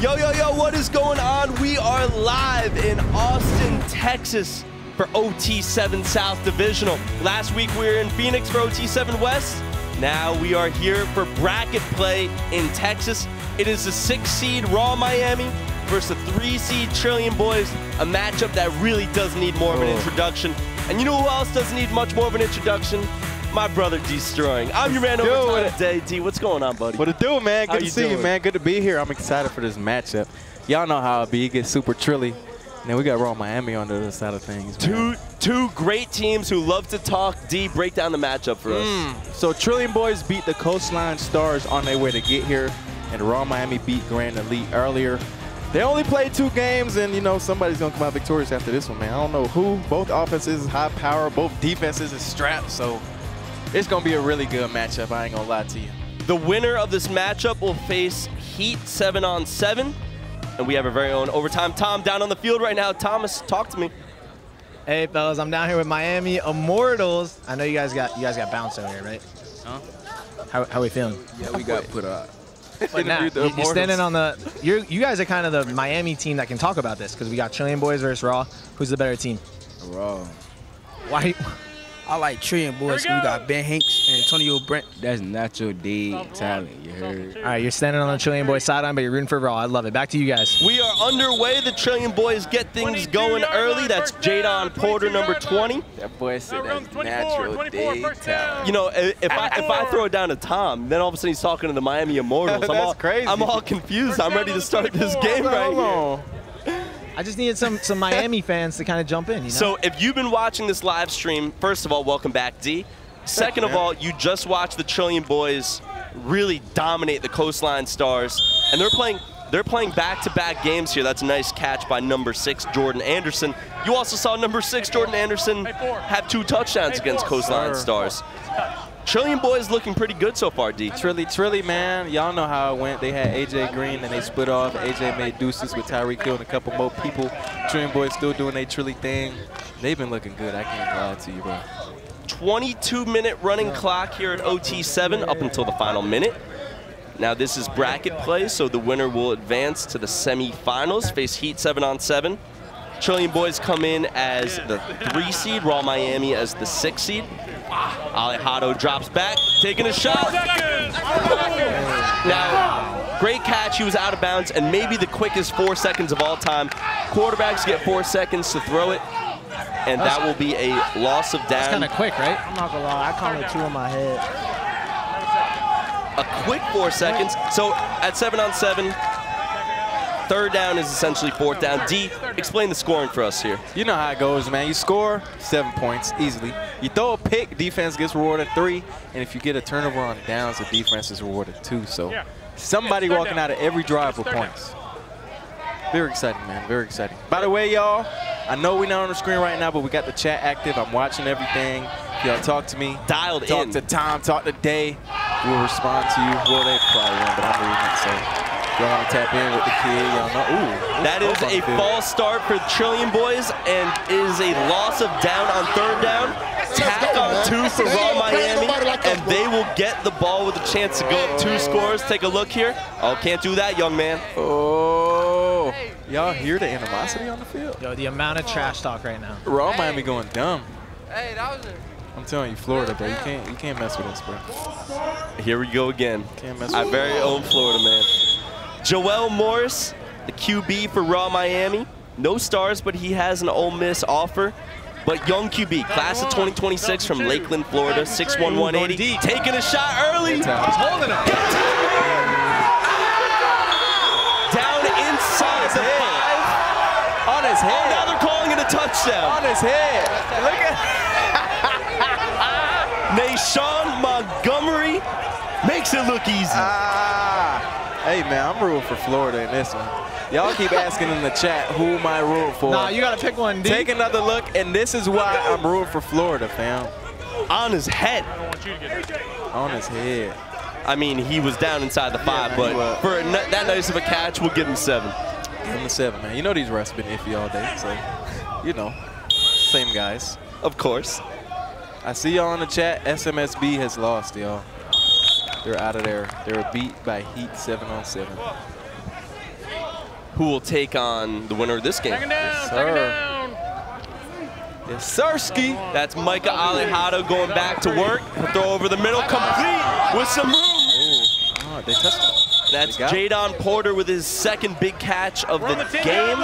Yo, yo, yo, what is going on? We are live in Austin, Texas for OT7 South Divisional. Last week we were in Phoenix for OT7 West. Now we are here for bracket play in Texas. It is the 6-seed Raw Miami versus the 3-seed Trillion Boys, a matchup that really does need more of an introduction. And you know who else doesn't need much more of an introduction? My brother Destroying. I'm your man over today, D. What's going on, buddy? What it do, man? Good to see you, man. Good to be here. I'm excited for this matchup. Y'all know how it be. You get super trilly. Now we got Raw Miami on the other side of things. Two great teams who love to talk. D, break down the matchup for us. So Trillion Boys beat the Coastline Stars on their way to get here, and Raw Miami beat Grand Elite earlier. They only played 2 games, and you know somebody's gonna come out victorious after this one, man. I don't know who. Both offenses is high power, both defenses is strapped, so it's gonna be a really good matchup, I ain't gonna lie to you. The winner of this matchup will face Heat 7 on 7, and we have our very own Overtime Tom down on the field right now. Thomas, talk to me. Hey fellas, I'm down here with Miami Immortals. I know you guys got bounced over here, right? Huh? How we feeling? Yeah, we got put up. But now, you're standing on the, you guys are kind of the Miami team that can talk about this, because we got Trillion Boys versus Raw. Who's the better team? Raw. Why? I like Trillion Boys. We got Ben Hanks and Antonio Brent. That's natural dead talent, you heard. All right, you're standing on the Trillion Boys sideline, but you're rooting for Raw. I love it. Back to you guys. We are underway. The Trillion Boys get things going early. That's Jadon Porter, number 20. That boy said that's natural dead talent. You know, if I throw it down to Tom, then all of a sudden he's talking to the Miami Immortals. I'm all confused. I'm ready to start this game right here. I just needed some Miami fans to kind of jump in, you know? So if you've been watching this live stream, first of all, welcome back, D. Second of all, you just watched the Trillion Boys really dominate the Coastline Stars. And they're playing back-to-back games here. That's a nice catch by number 6, Jordan Anderson. You also saw number 6, Jordan Anderson, have 2 touchdowns against Coastline Stars. Trillion Boys looking pretty good so far, D. Trilly, man. Y'all know how it went. They had AJ Green, and they split off. AJ made deuces with Tyreek Hill and a couple more people. Trillion Boys still doing their Trilly thing. They've been looking good. I can't lie to you, bro. 22-minute running clock here at OT7 up until the final minute. Now this is bracket play, so the winner will advance to the semifinals, face Heat 7 on 7. Trillion Boys come in as the 3-seed, Raw Miami as the 6-seed. Alejado drops back, taking a shot. Now, great catch, he was out of bounds, and maybe the quickest 4 seconds of all time. Quarterbacks get 4 seconds to throw it, and that will be a loss of down. That's kind of quick, right? I'm not gonna lie, I counted 2 in my head. A quick 4 seconds, so at 7 on 7, 3rd down is essentially 4th down. D, explain the scoring for us here. You know how it goes, man. You score 7 points easily. You throw a pick, defense gets rewarded 3, and if you get a turnover on downs, the defense is rewarded 2. So somebody walking out of every drive with points. Very exciting, man. Very exciting. By the way, y'all, I know we're not on the screen right now, but we got the chat active. I'm watching everything. Y'all talk to me. Dialed in. Talk to Tom. Talk to Day. We'll respond to you. Well, they probably won't, but I'm reading it, so. Y'all tap in with the kid, y'all know. Ooh, that is a false start for Trillion Boys and is a loss of down on 3rd down. Tack on 2 for Raw Miami, and they will get the ball with a chance to go up 2 scores. Take a look here. Oh, can't do that, young man. Oh, y'all hear the animosity on the field? Yo, the amount of trash talk right now. Raw Miami going dumb. Hey, that was it. I'm telling you, Florida, bro. You can't mess with us, bro. Here we go again. Can't mess with our very own Florida man. Joel Morris, the QB for Raw Miami. No stars, but he has an Ole Miss offer. But young QB, class of 2026 from Lakeland, Florida, 6'1", 180. Taking a shot early. He's holding up. Down inside the 5. On his head. Now they're calling it a touchdown. On his head. Look at Nayshawn Montgomery makes it look easy. Hey, man, I'm rooting for Florida in this one. Y'all keep asking in the chat, who am I rooting for? Nah, you got to pick one, D. Take another look, and this is why I'm rooting for Florida, fam. On his head. I don't want you to get that. On his head. I mean, he was down inside the 5, but for that nice of a catch, we'll give him 7. Give him a 7, man. You know these refs been iffy all day, so, you know, same guys. Of course. I see y'all in the chat. SMSB has lost, y'all. They're out of there. They were beat by Heat 7 on 7. who will take on the winner of this game. Second down, Sarski, that's Micah Alejado going back to work. Throw over the middle, complete with some room. They touched it. That's Jadon Porter with his second big catch of the game.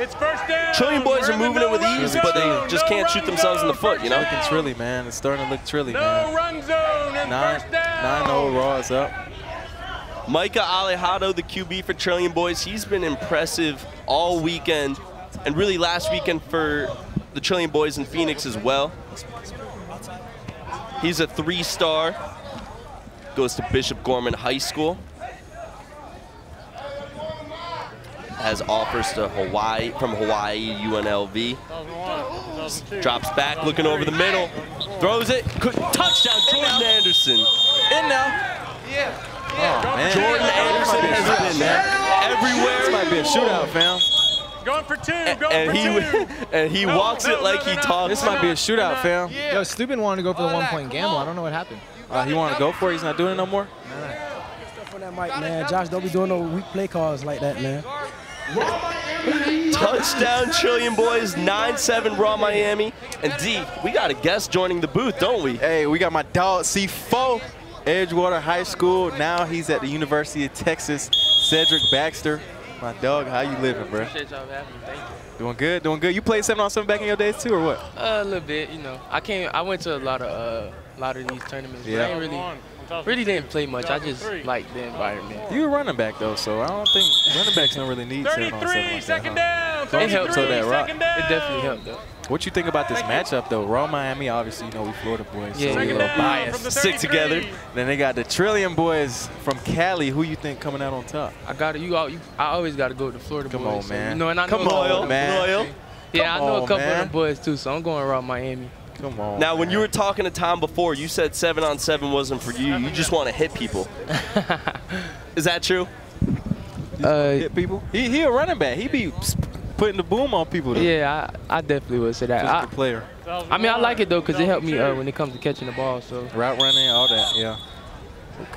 It's first down. Trillion Boys are moving it with ease, but they just can't shoot themselves in the foot, you know? It's really, man. It's starting to look trilly, man. No run zone and first down. 9-0 Raw is up. Micah Alejado, the QB for Trillion Boys, he's been impressive all weekend and really last weekend for the Trillion Boys in Phoenix as well. He's a 3-star. Goes to Bishop Gorman High School. Has offers to Hawaii, from Hawaii, UNLV. Drops back, looking over the middle. Throws it, touchdown, Jordan Anderson. In now. Oh, man. Jordan Anderson has been everywhere. This might be a shootout, fam. Going for two, going for two. And he walks it like he talks. This might be a shootout, fam. Yo, Steuben wanted to go for the one-point gamble. I don't know what happened. He wanted to go for it. He's not doing it no more. Man, Josh, don't be doing no weak play calls like that, man. Touchdown, Trillion Boys, 9-7 Raw Miami. And D, we got a guest joining the booth, don't we? Hey, we got my dog, C4, Edgewater High School. Now he's at the University of Texas, Cedric Baxter. My dog, how you living, bro? Appreciate y'all having me. Thank you. Doing good, doing good. You played 7-on-7 back in your days too, or what? A little bit, you know. I went to a lot of these tournaments. Yeah. But I really didn't play much. I just liked the environment. You were running back though, so I don't think running backs don't really need 7-on-7 like second down. It helped so that Rock. It definitely helped though. What you think about this matchup though? Raw Miami, obviously, you know, we Florida boys, so we're a little biased. Stick together. Then they got the Trillion Boys from Cali. Who you think coming out on top? I got it. I always got to go to Florida boys. Come on, man. You know, and I know, man. Yeah, I know a couple of them boys too, so I'm going Raw Miami. Come on, now, when you were talking to Tom before, you said 7-on-7 wasn't for you. You just want to hit people. Is that true? Hit people? He a running back. He be putting the boom on people. Though. Yeah, I definitely would say that. Just a player. I mean, I like it, though, because it helped me when it comes to catching the ball. So route running, all that, yeah.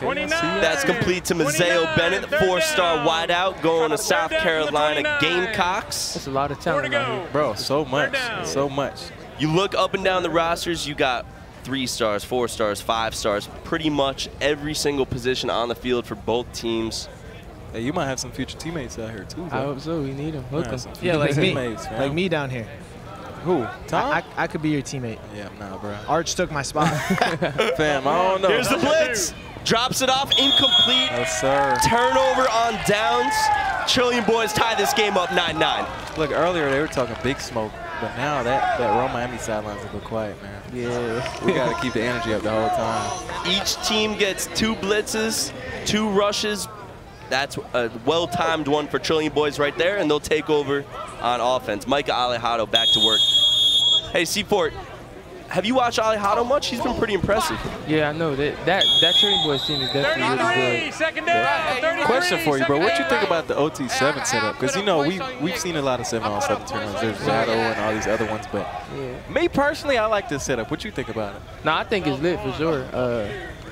Okay, that's complete to Mazeo Bennett, 4-star wideout, going to South Carolina Gamecocks. That's a lot of talent out here. Bro, so much, so much. You look up and down the rosters, you got 3 stars, 4 stars, 5 stars, pretty much every single position on the field for both teams. Hey, you might have some future teammates out here, too. Bro. I hope so. We need them. Look them. Yeah, like me. Like me down here. Who? Tom? I could be your teammate. Yeah, nah, bro. Arch took my spot. Fam, I don't know. Here's the blitz. Drops it off, incomplete. Yes, sir. Turnover on downs. Trillion Boys tie this game up 9-9. Look, earlier they were talking big smoke. But now that Raw Miami sidelines look quiet, man. Yeah. We got to keep the energy up the whole time. Each team gets 2 blitzes, 2 rushes. That's a well-timed one for Trillion Boys right there, and they'll take over on offense. Micah Alejado back to work. Hey, Seaport, have you watched Alejado much? He's been pretty impressive. Yeah, I know. That Trillion Boys team is definitely really good. Yeah. Question for you, bro. What you think about the OT7 setup? Because, you know, we've seen a lot of 7-on-7 tournaments. There's Lotto and all these other ones. But me, personally, I like this setup. What you think about it? No, I think it's lit for sure.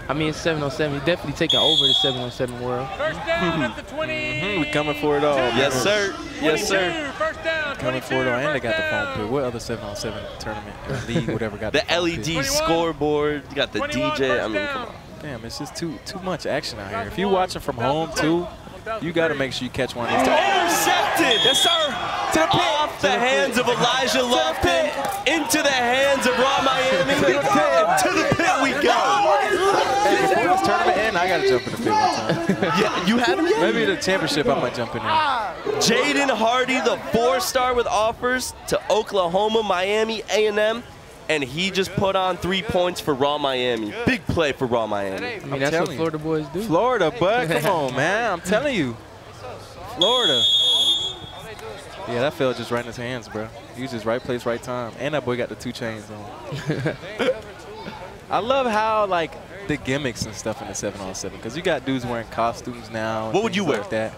I mean, it's 7-on-7. He's definitely taking over the 7-on-7 world. First down at the 20. We coming for it all. Yes, sir. Yes, sir. First down, coming for it all, and they got the phone pill. What other 7-on-7 tournament or league, whatever, got the LED scoreboard? You got the DJ. I mean, come on. Damn, it's just too much action out here. If you're watching from home too, you got to make sure you catch one of these. Intercepted. Yes, sir. To the pit. Off the hands of Elijah Lofton, into the hands of Raw Miami. To the pit we go. Tournament in, I gotta jump in the field one time. Yeah, you haven't yet? Maybe the championship, I might jump in there. Jaden Hardy, the 4-star with offers to Oklahoma, Miami, A&M, and he just put on 3 points for Raw Miami. Big play for Raw Miami. I mean, that's what Florida boys do. Florida, bud, come on, man. I'm telling you. Florida. Yeah, that fell just right in his hands, bro. He was just right place, right time. And that boy got the 2 chains on. I love how, like, the gimmicks and stuff in the 7-on-7, because you got dudes wearing costumes now. What would you wear? Like that.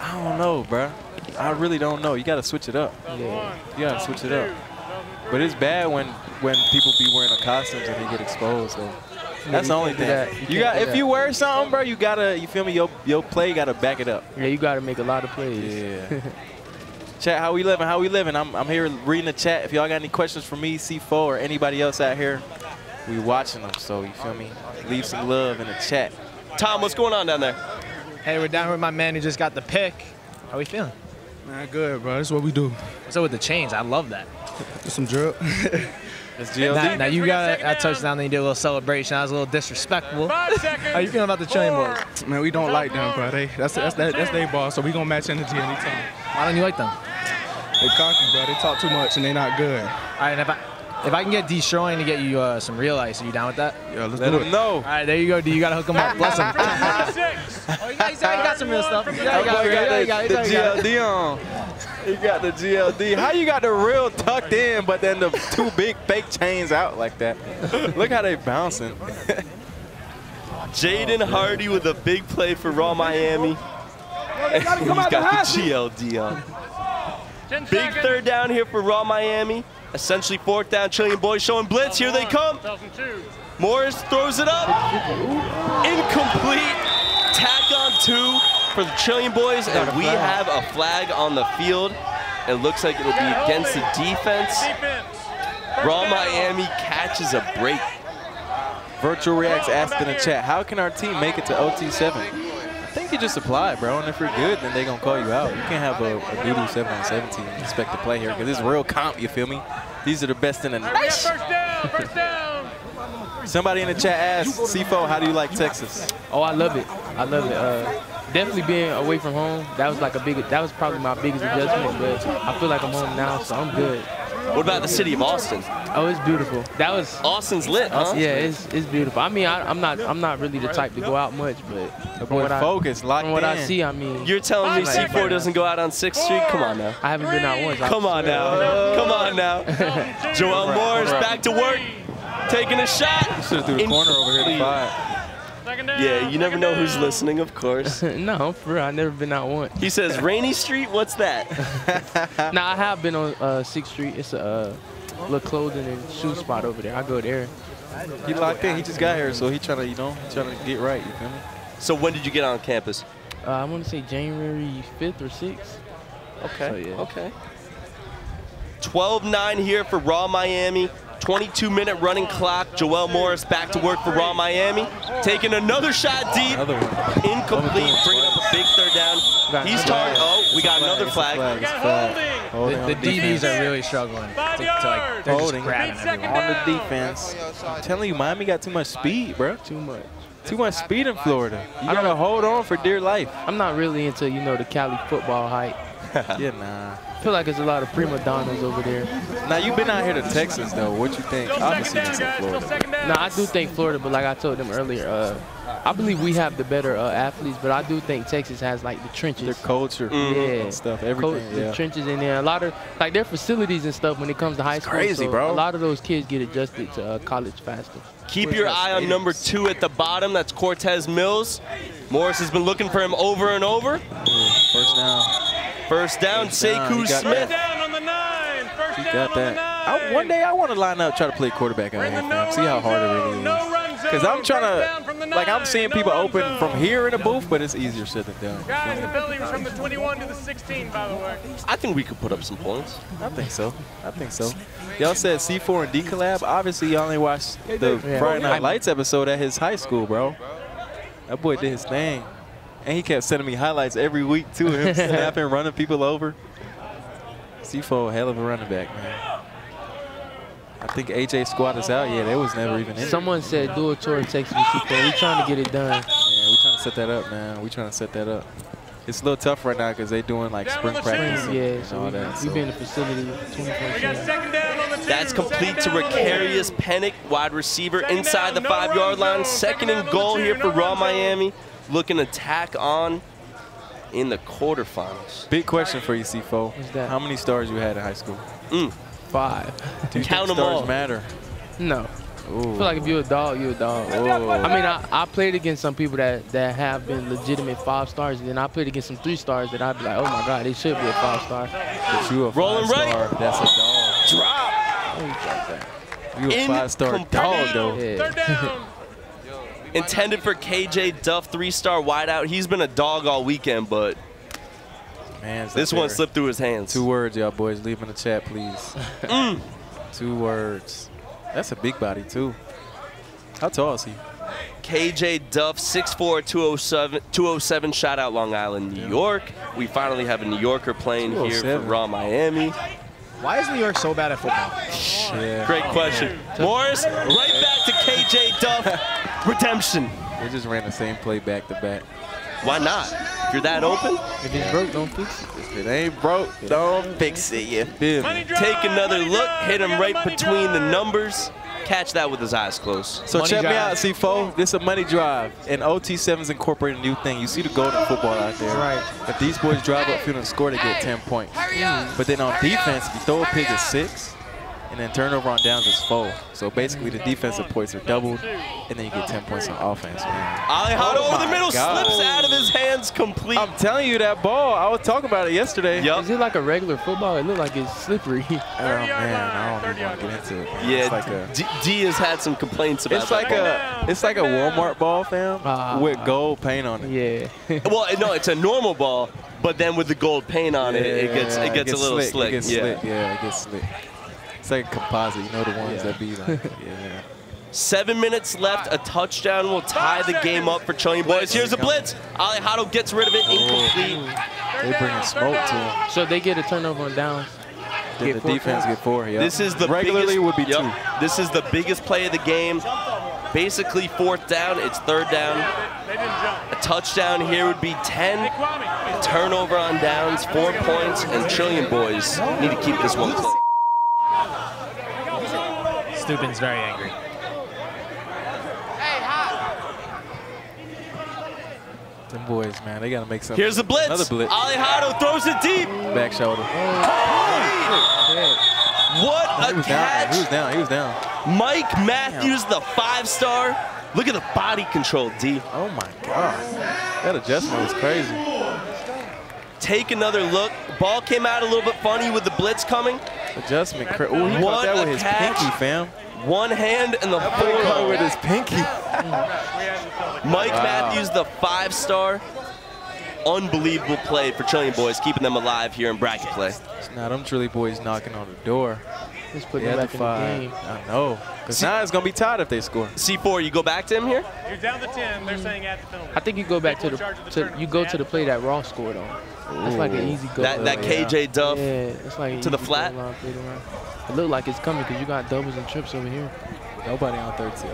I don't know, bro. I really don't know. You got to switch it up. Yeah. You got to switch it up. But it's bad when people be wearing costumes and they get exposed, though. That's the only thing. If you wear something, bro, you gotta, you feel me, your play gotta back it up. Yeah, you gotta make a lot of plays. Yeah. Chat, how we living? How we living? I'm here reading the chat. If y'all got any questions for me, C4, or anybody else out here, we watching them. So you feel me? Leave some love in the chat. Tom, what's going on down there? Hey, we're down here with my man who just got the pick. How we feeling? Man, good, bro. That's what we do. What's up with the chains? I love that. Just some drip. Now you got a touchdown, then you did a little celebration. I was a little disrespectful. How you feeling about the Trillion Boys? Man, we don't like them, bro. That's their ball, so we gonna match energy anytime. Why don't you like them? They cocky, bro. They talk too much and they not good. All right, and if I can get Destroying to get you some real ice, are you down with that? Yeah, let's do it. No. All right, there you go, D. You gotta hook him up. Bless him. Oh, you got some real stuff. You got the GLD on. He got the GLD. How you got the real tucked in, but then the two big fake chains out like that? Look how they bouncing. Jaden Hardy with a big play for Raw Miami. He's got the GLD on. Big third down here for Raw Miami. Essentially fourth down. Trillion Boys showing blitz. Here they come. Morris throws it up. Incomplete. Tack on two for the Trillion Boys, and we have a flag on the field. It looks like it'll be against the defense. Raw Miami catches a break. Virtual Reacts asked in the chat, how can our team make it to OT7? I think you just apply, bro, and if you're good, then they're going to call you out. You can't have a doodoo 7 on 17 and expect to play here, because it's real comp, you feel me? These are the best in the nation. Somebody in the chat asked, C4, how do you like Texas? Oh, I love it. I love it. Definitely being away from home, that was like that was probably my biggest adjustment, but I feel like I'm home now, so I'm good. What about the city of Austin? Oh, it's beautiful. That was Austin's lit, huh? Yeah, it's beautiful. I mean, I'm not really the type to go out much, but from what I see, I mean. You're telling me C4 doesn't go out on 6th Street? Come on now. I haven't been out once. Come on now. Come on now. Joel Morris back to work, taking a shot. Should've threw the corner over here to 5. Yeah, you never know who's listening, of course. No, for real, I've never been out once. He says, Rainy Street, what's that? Nah, I have been on 6th Street. It's a little clothing and shoe spot over there. I go there. He locked in. He just got here, so he trying to, you know, trying to get right, you feel me? So when did you get on campus? I want to say January 5th or 6th. Okay, so, yeah. Okay. 12-9 here for Raw Miami. 22-minute running clock. Joel Morris back to work for Raw Miami. Taking another shot deep. Incomplete. Bringing up a big third down. He's targeted. Oh, we got another flag. The DBs are really struggling. They're just grabbing everyone. On the defense. I'm telling you, Miami got too much speed, bro. Too much. Too much speed in Florida. You gotta hold on for dear life. I'm not really into, you know, the Cali football hype. Yeah, nah. I feel like there's a lot of prima donnas over there. Now, you've been out here to Texas, though. What you think? Obviously, it's in Florida. No, I do think Florida, but like I told them earlier, I believe we have the better athletes, but I do think Texas has, like, the trenches. Their culture and stuff, everything. The trenches in there. A lot of, like, their facilities and stuff when it comes to high school. Crazy, bro. A lot of those kids get adjusted to college faster. Keep your eye on number 2 at the bottom. That's Cortez Mills. Morris has been looking for him over and over. First down. First down, Sekou Smith. One day I want to line up, try to play quarterback out here, man. See how hard it really is. Because I'm trying to, like, I'm seeing people open from here in the booth, but it's easier said than done. Guys, the penalty was from the 21 to the 16, by the way. I think we could put up some points. I think so. I think so. Y'all said C4 and D collab. Obviously, y'all only watched the Friday Night Lights episode at his high school, bro. That boy did his thing. And he kept sending me highlights every week, too, of him snapping, running people over. C4, hell of a running back, man. I think AJ squad is out. Yeah, they was never even in. Someone said do a tour in Texas with C4. We're trying to get it done. Yeah, we're trying to set that up, man. We're trying to set that up. It's a little tough right now because they're doing, like, spring practice. Yeah, so we've been in the facility. That's complete to Ricarius Pennick, wide receiver, inside the 5-yard line. Second and goal here for Raw Miami. Looking to tack on in the quarterfinals. Big question for you, C4. What's that? How many stars you had in high school? 5. Do you count think them stars all. Matter? No. Ooh. I feel like if you're a dog, you're a dog. Whoa. I mean, I played against some people that have been legitimate 5 stars, and then I played against some 3 stars that I'd be like, oh my God, they should be a 5 star. But you a 5 star. Right. That's a dog. Drop. You a 5-star dog, though. Yeah. intended for KJ Duff, three-star wideout. He's been a dog all weekend, but this one slipped through his hands. Two words, y'all boys. Leave in the chat, please. Two words. That's a big body, too. How tall is he? KJ Duff, 6'4", 207, shout out Long Island, New York. We finally have a New Yorker playing here for Raw Miami. Why is New York so bad at football? Yeah. Great question. Morris, right back to KJ Duff. Redemption. They just ran the same play back to back. Why not? If you're that open. If it's broke, don't fix it. If it ain't broke, don't fix it. You feel me? Take another look, hit him right between the numbers. Catch that with his eyes closed. So check me out, C4. This is a money drive, and OT7's incorporating a new thing. You see the golden football out there. Right. If these boys drive upfield and score, they get 10 points. But then on defense, if you throw a pick, it's 6, and then turnover on downs is 4. So basically, the defensive points are doubled, and then you get 10 points on offense. Alejado over the middle, slips out of his hands complete. I'm telling you, that ball, I was talking about it yesterday. Is it like a regular football? It looked like it's slippery. Oh, man, I don't even want to get into it. Yeah, it's like D has had some complaints about that. It's like a Walmart ball, fam, with gold paint on it. Yeah. Well, no, it's a normal ball, but then with the gold paint on it, it gets a little slick. It gets slick, yeah, it gets slick. It's like a composite, you know, the ones that be like, 7 minutes left, a touchdown will tie the game up for Trillion Boys. Here's a blitz. Alejado gets rid of it, incomplete. They bring smoke to him. So they get a turnover on downs. The defense get 4, yeah. This is the regularly biggest, would be 2. This is the biggest play of the game. Basically 4th down, it's 3rd down. A touchdown here would be 10. A turnover on downs, 4 points, and Trillion Boys need to keep this one close. Steuben's very angry. Them boys, man, they gotta make something. Here's the blitz. Another blitz. Alejado throws it deep. Back shoulder. Oh, what a catch! He was down. Mike Matthews, the 5-star. Look at the body control, D. Oh my God, that adjustment was crazy. Take another look. Ball came out a little bit funny with the blitz coming. Adjustment. Oh, he caught that with his pinky, fam. One hand and the forearm with his pinky. Mike Matthews, the 5-star. Unbelievable play for Trillion Boys, keeping them alive here in bracket play. Now them Trillion Boys knocking on the door. Just putting them back in the game. I know. Because now it's going to be tied if they score. C4, you go back to him here? You're down to 10. They're saying at the penalty. I think you go back to the play that Raw scored on. That's like an easy go. That KJ Duff to the flat. It looked like it's coming because you got doubles and trips over here. Nobody on 13.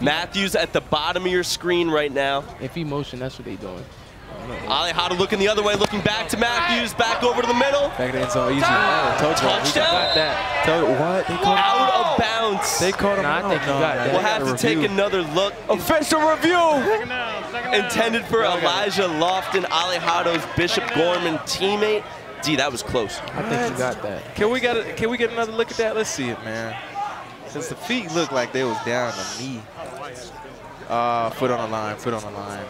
Matthews at the bottom of your screen right now. If he motion, that's what they doing. Alejado looking the other way, looking back to Matthews, back over to the middle. Back to so easy. Touchdown. What? Out of bounds. They caught him out. We'll have to take another look. Official review. Intended for Elijah Lofton, Alejado's Bishop Gorman teammate. D, that was close. I think you got that. Can we get another look at that? Let's see it, man. Since the feet looked like they was down to me. Foot on the line.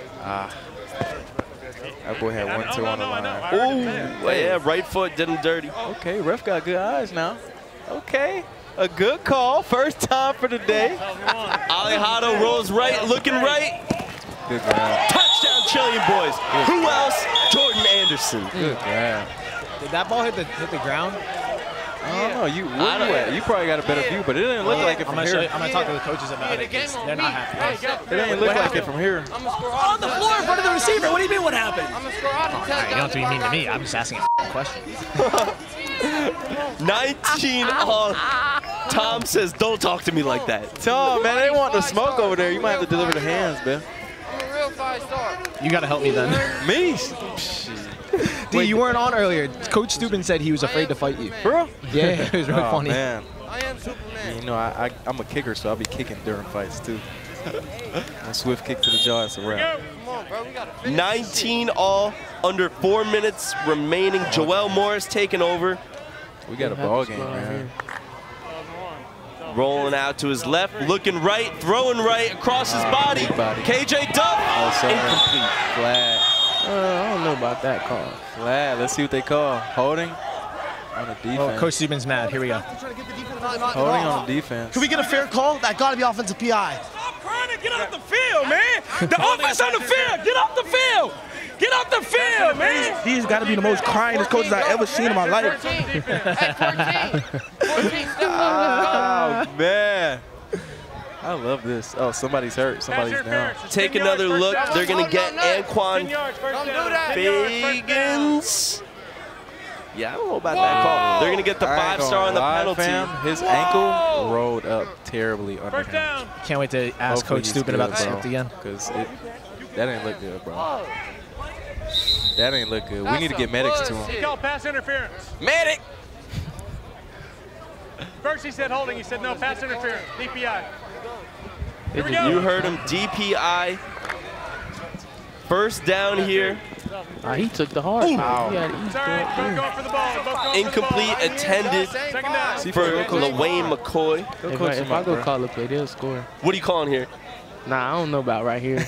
That boy had 1-2 on the line. Oh, yeah, right foot did him dirty. Okay, ref got good eyes now. Okay, a good call. First time for the day. Alejado rolls right, looking right. Good grab. Touchdown, Trillion Boys. Who else? Jordan Anderson. Good grab. Did that ball hit the ground? I don't know. You probably got a better view, but it didn't look like it from here. I'm going to talk to the coaches about it. They're not happy. It didn't look like it from here. On the floor in front of the receiver. What do you mean what happened? You don't have to be mean to me. I'm just asking a question. 19 all. Tom says, don't talk to me like that. Tom, man, they want the smoke over there. You might have to deliver the hands, man. I'm a real 5-star. You got to help me then. Me? D, you weren't on earlier. Coach Steuben said he was afraid to fight you. Bro? Yeah, it was really funny. Man. I am Superman. You know, I'm a kicker, so I'll be kicking during fights, too. A swift kick to the jaw, it's a wrap. 19 all, under 4 minutes remaining. Joel Morris taking over. We got a ball game, man. Rolling out to his left, looking right, throwing right across his body. KJ Duff, incomplete. Flat. I don't know about that call. Flat. Let's see what they call. Holding on the defense. Oh, Coach Steuben's mad. Here we go. Holding on defense. Can we get a fair call? That got to be offensive PI. Stop crying and get off the field, man. The offense on the field. Get off the field. Get off the field, man. He's got to be the most cryingest coaches I've ever seen in my life. 14. Oh, man. I love this. Oh, somebody's hurt. Somebody's down. Take another look. They're going to get Anquan Fagans. Yeah, I don't know about that call. They're going to get the 5-star on the penalty. His ankle rolled up terribly under him. Can't wait to ask Coach Stupid about this again. Because that ain't look good, bro. That ain't look good. We need to get medics to him. He called pass interference. Medic! First he said holding. He said no, pass interference. DPI. Here we go. You heard him, DPI. First down here. He took the hard. Incomplete attended for Lewayne McCoy. If I go call a play, they'll score. What are you calling here? Nah, I don't know about right here.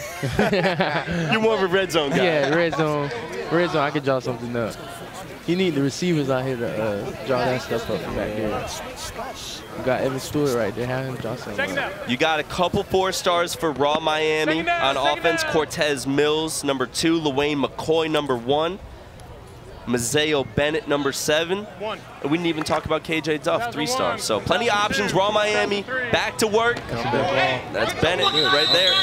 You're more of a red zone guy. Yeah, red zone. Red zone, I could draw something up. You need the receivers out here to draw that stuff up back there. You got Evan Stewart right there. Have him draw something up. You got a couple 4-stars for Raw Miami. On offense, Cortez Mills, number 2. Lewayne McCoy, number 1. Mazeo Bennett, number 7. And we didn't even talk about KJ Duff, 3-star. So plenty of options. Raw Miami, back to work. That's Bennett right there.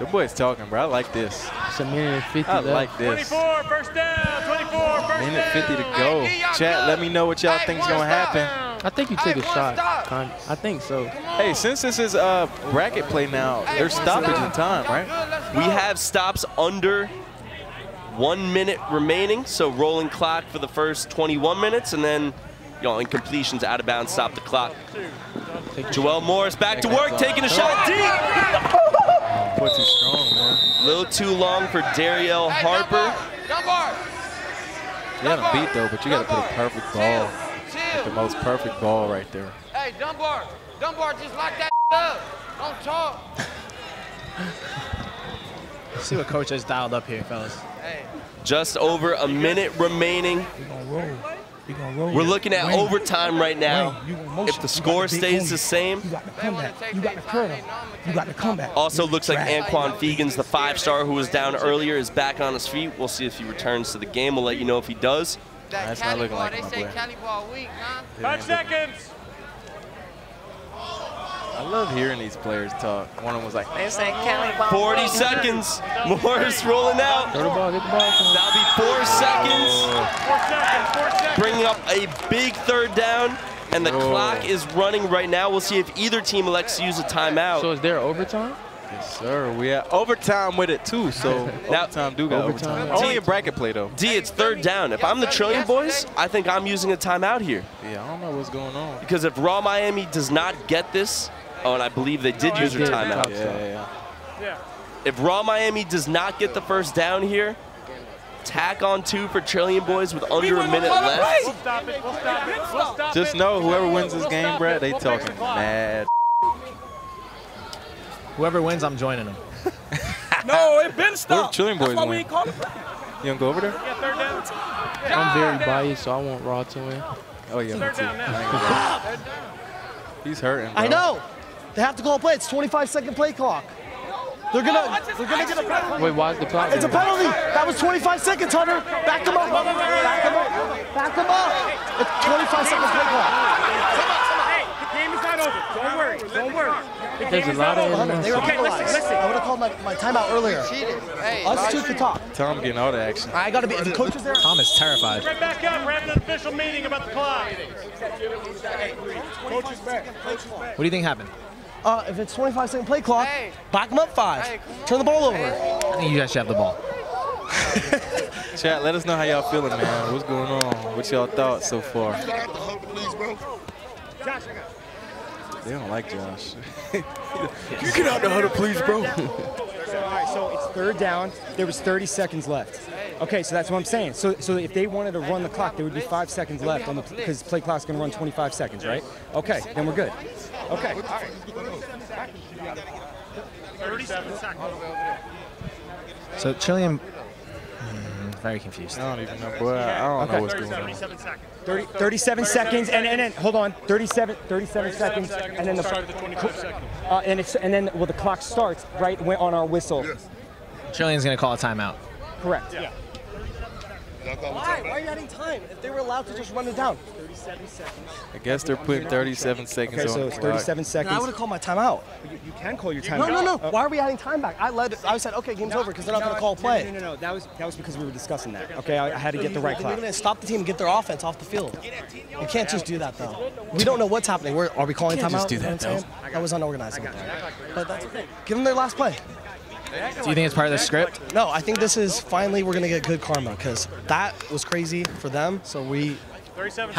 The boy's talking, bro. I like this. It's a minute 50. I like this. 24, first down. 24, first down. Minute 50 to go. Chat, let me know what y'all think's gonna happen. I think you took a shot. I think so. Hey, since this is bracket play now, there's stoppage in time, right? We have stops under 1 minute remaining, so rolling clock for the first 21 minutes, and then incompletions, out of bounds, stop the clock. Joel Morris back to work, taking a shot deep. Boy, too strong, man. Little too long for Dariel Harper. You got him beat though, but you got to put a perfect ball, like the most perfect ball right there. Hey, Dunbar, just lock that up. Don't talk. Let's see what Coach has dialed up here, fellas. Just over a minute remaining. We're looking at overtime right now. If the score stays the same. Also looks like Anquan Fegans, the 5-star who was down earlier, is back on his feet. We'll see if he returns to the game. We'll let you know if he does. That's not looking like my player. 5 seconds. I love hearing these players talk. One of them was like, man, 40 seconds. Morris rolling out. That'll be 4 seconds. 4 seconds. Bringing up a big third down, and the clock is running right now. We'll see if either team elects to use a timeout. So is there overtime? Yes, sir. We have overtime with it, too. So overtime do go overtime. Only a bracket play, though. D, it's third down. If I'm the Trillion Boys, I think I'm using a timeout here. Yeah, I don't know what's going on. Because if Raw Miami does not get this, and I believe they did use their timeout. Yeah. If Raw Miami does not get the first down here, tack on 2 for Trillion Boys with under a minute left. We'll stop it. Just know whoever wins this game, Brad, they talking mad. Whoever wins, I'm joining them. No, it's been stopped. Trillion Boys win. You don't go over there? Yeah, third down. I'm very biased, so I want Raw to win. Oh, yeah, me too. He's hurting, bro. I know. They have to call a play. It's 25-second play clock. They're gonna, get a penalty. Wait, why is the clock? It's a penalty. That was 25 seconds, Hunter. Back him up. Back him up. Back him up. It's 25 seconds play clock. Hey, the game is not over. Don't worry. Don't worry. The game is not over, Hunter. They were penalized. I would have called my timeout earlier. Us two could talk. Tom getting all the action. I gotta be. The coach is there. Tom is terrified. Right back up. We're having an official meeting about the clock. Coach is back. What do you think happened? If it's 25-second play clock, back them up 5. Turn the ball over. I think you guys should have the ball. Chat, let us know how y'all feeling, man. What's going on? What's y'all thoughts so far? They don't like Josh. You get out the huddle, please, bro. All right, so it's third down. There was 30 seconds left. Okay, so that's what I'm saying. So if they wanted to run the clock, there would be 5 seconds left on the because play clock's gonna run 25 seconds, right? Okay, then we're good. Okay. 37 seconds. So Trillion, very confused. I don't even know. Boy, I don't know what's going on. 37 seconds, and then hold on, 37 seconds, and then well, the clock starts right on our whistle. Yes. Trillian's gonna call a timeout. Correct. Yeah. Why? Why are you adding time if they were allowed to just run it down? 37 seconds. I guess they're putting 37 seconds on. Okay, so it's 37 seconds. No, I would have called my timeout. You can call your timeout. No, no, no. Why are we adding time back? I said, okay, game's over because they're not going to call a play. No. That was because we were discussing that. Okay, I had to get the right clock. We're going to stop the team and get their offense off the field. We can't just do that, though. We don't know what's happening. Are we calling timeout? Just do that, though. That was unorganized. But that's the thing. Give them their last play. Do you think it's part of the script? No, I think this is finally we're going to get good karma because that was crazy for them. So we.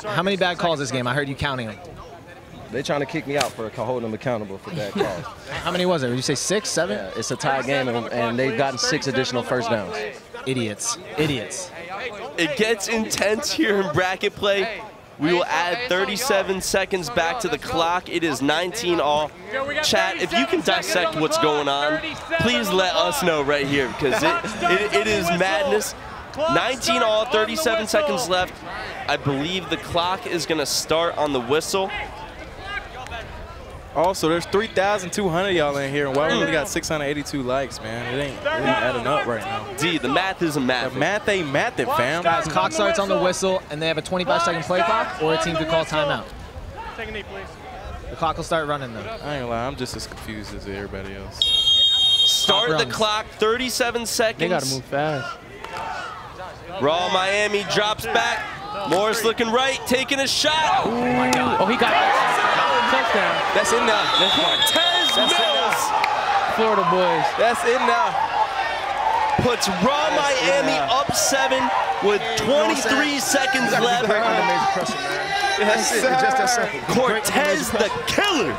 How many bad calls this game? I heard you counting them. They're trying to kick me out for holding them accountable for bad calls. How many was it? Would you say 6, 7? Yeah, it's a tie game, and they've gotten 6 additional first downs. Idiots. Idiots. It gets intense here in bracket play. We will add 37 seconds back to the clock. It is 19 all. Chat, if you can dissect what's going on, please let us know right here because it is madness. 19 all, 37 seconds left. I believe the clock is going to start on the whistle. Also, there's 3,200 y'all in here, and why we only got 682 likes, man? It ain't adding up right now. D, the math isn't math. The math ain't math it, fam. Guys, clock starts on the whistle, and they have a 25-second play clock, or a team could call timeout. Take a knee, please. The clock will start running, though. I ain't gonna lie, I'm just as confused as everybody else. Start the clock, 37 seconds. They gotta move fast. Raw Miami drops back. Morris looking right, taking a shot. Ooh. Oh, my God. Oh, he got it. Touchdown. That's in now. Cortez Mills. Florida boys. That's in now. Puts Raw Miami up 7 with 23 seconds left. That's it. Just that simple. Cortez the killer.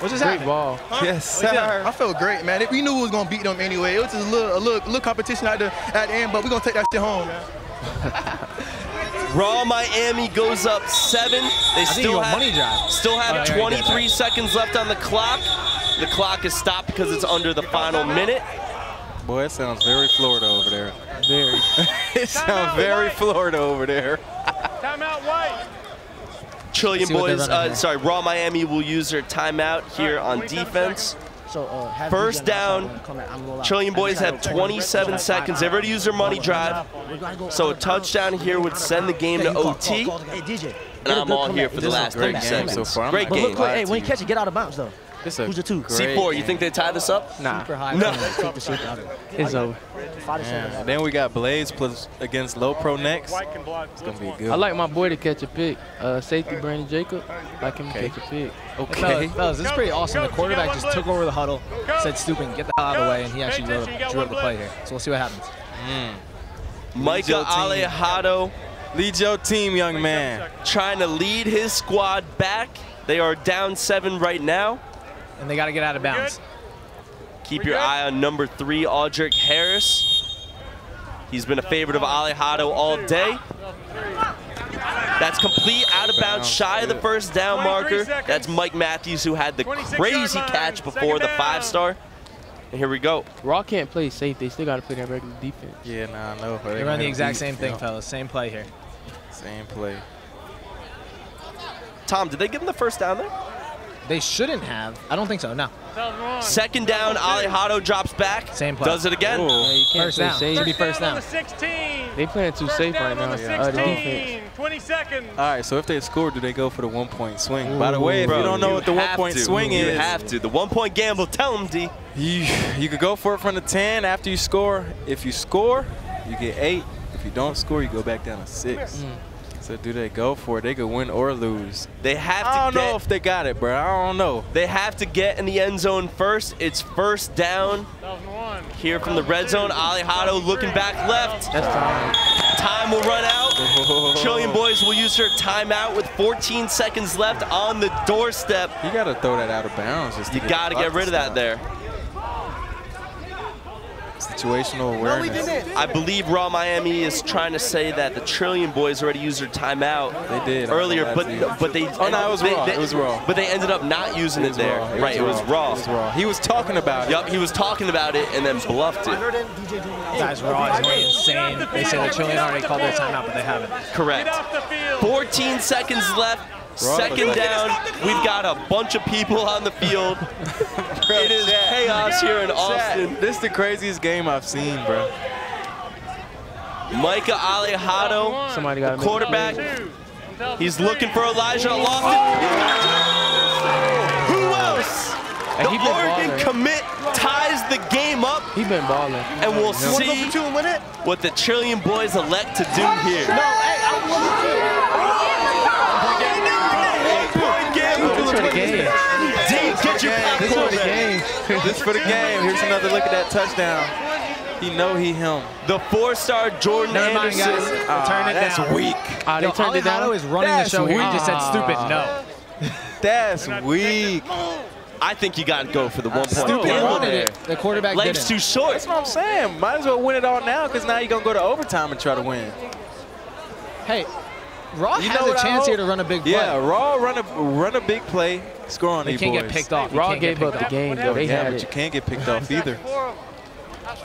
What just happened? Great ball. Huh? Yes, sir. I feel great, man. We knew we was gonna beat them anyway. It was just a little competition at the end, but we're gonna take that shit home. Raw Miami goes up 7. They still have 23 seconds left on the clock. The clock is stopped because it's under the final minute. Boy, it sounds very Florida over there. Very. It sounds very Florida over there. Timeout, White. Trillion Boys, sorry, Raw Miami will use their timeout here on defense. So, first down, Trillion Boys have 27 seconds. They've already used their money drive. So a touchdown here would send the game to OT. And I'm all here for the last 30 seconds so far. Great game. Hey, when you catch it, get out of bounds, though. Who's the 2? C4, you think they tie this up? Nah. No. It's over. Yeah. Then we got Blaze plus against Low Pro next. It's going to be good. I like my boy to catch a pick. Safety, Brandon Jacob. I like him to catch a pick. Okay. This is pretty awesome. The quarterback just took over the huddle, said, Stupid, get the hell out of the way, and he actually drew up the play here. So we'll see what happens. Micah Alejado. Lead your team, young man. Trying to lead his squad back. They are down 7 right now. And they got to get out of bounds. Keep your eye on number 3, Aldrick Harris. He's been a favorite of Alejado all day. That's complete out of bounds, shy of the first down marker. That's Mike Matthews, who had the crazy catch before the 5-star. And here we go. Raw can't play safe. They still got to play that regular defense. Yeah, nah, I know. They run the exact same thing, fellas. Same play here. Same play. Tom, did they give him the first down there? They shouldn't have. I don't think so, no. Second down, Alejado drops back. Same play. Does it again. Yeah, first down. Should be first down. They playing too safe right now. The defense. 20 seconds. All right, so if they score, do they go for the one-point swing? Ooh, by the way, if you don't know what the one-point swing is. You have to. The one-point gamble. Tell them, D. You could go for it from the 10 after you score. If you score, you get 8. If you don't score, you go back down to 6. So do they go for it? They could win or lose. They have to. I don't know if they got it, bro. I don't know. They have to get in the end zone first. It's first down here from the red zone. Alejado looking back left. That's time. Time will run out. Trillion Boys will use their timeout with 14 seconds left on the doorstep. You got to throw that out of bounds. You got to get rid of that there. situational awareness. No, we didn't. I believe Raw Miami is trying to say that the Trillion Boys already used their timeout. They did earlier, but they But they ended up not using it there. Right, it was Raw. He was talking about it. Yep, he was talking about it and then bluffed it. Guys, Raw is really insane. They say the Trillion already called their timeout, but they haven't. Correct. 14 seconds left. Second down, we've got a bunch of people on the field. It is chaos here in Austin. This is the craziest game I've seen, bro. Micah Alejado, the quarterback. He's looking for Elijah Lofton. Who else? The Oregon commit ties the game up. He's been balling. And we'll see what the Trillion Boys elect to do here. No, hey, This for the game. Here's another look at that touchdown. He know he him. The four-star Jordan Anderson. Turn it that's down. Weak. They turned it down. Is running the show. He just said stupid no. That's weak. I think you got to go for the 1 point. They wanted it. The quarterback legs too short. That's what I'm saying. Might as well win it all now because now you're gonna go to overtime and try to win. Hey. Raw has a chance here to run a big play. Yeah, Raw run a big play, score on these boys. They can't get picked off. Raw gave up the game, though. They had it. But you can't get picked off either.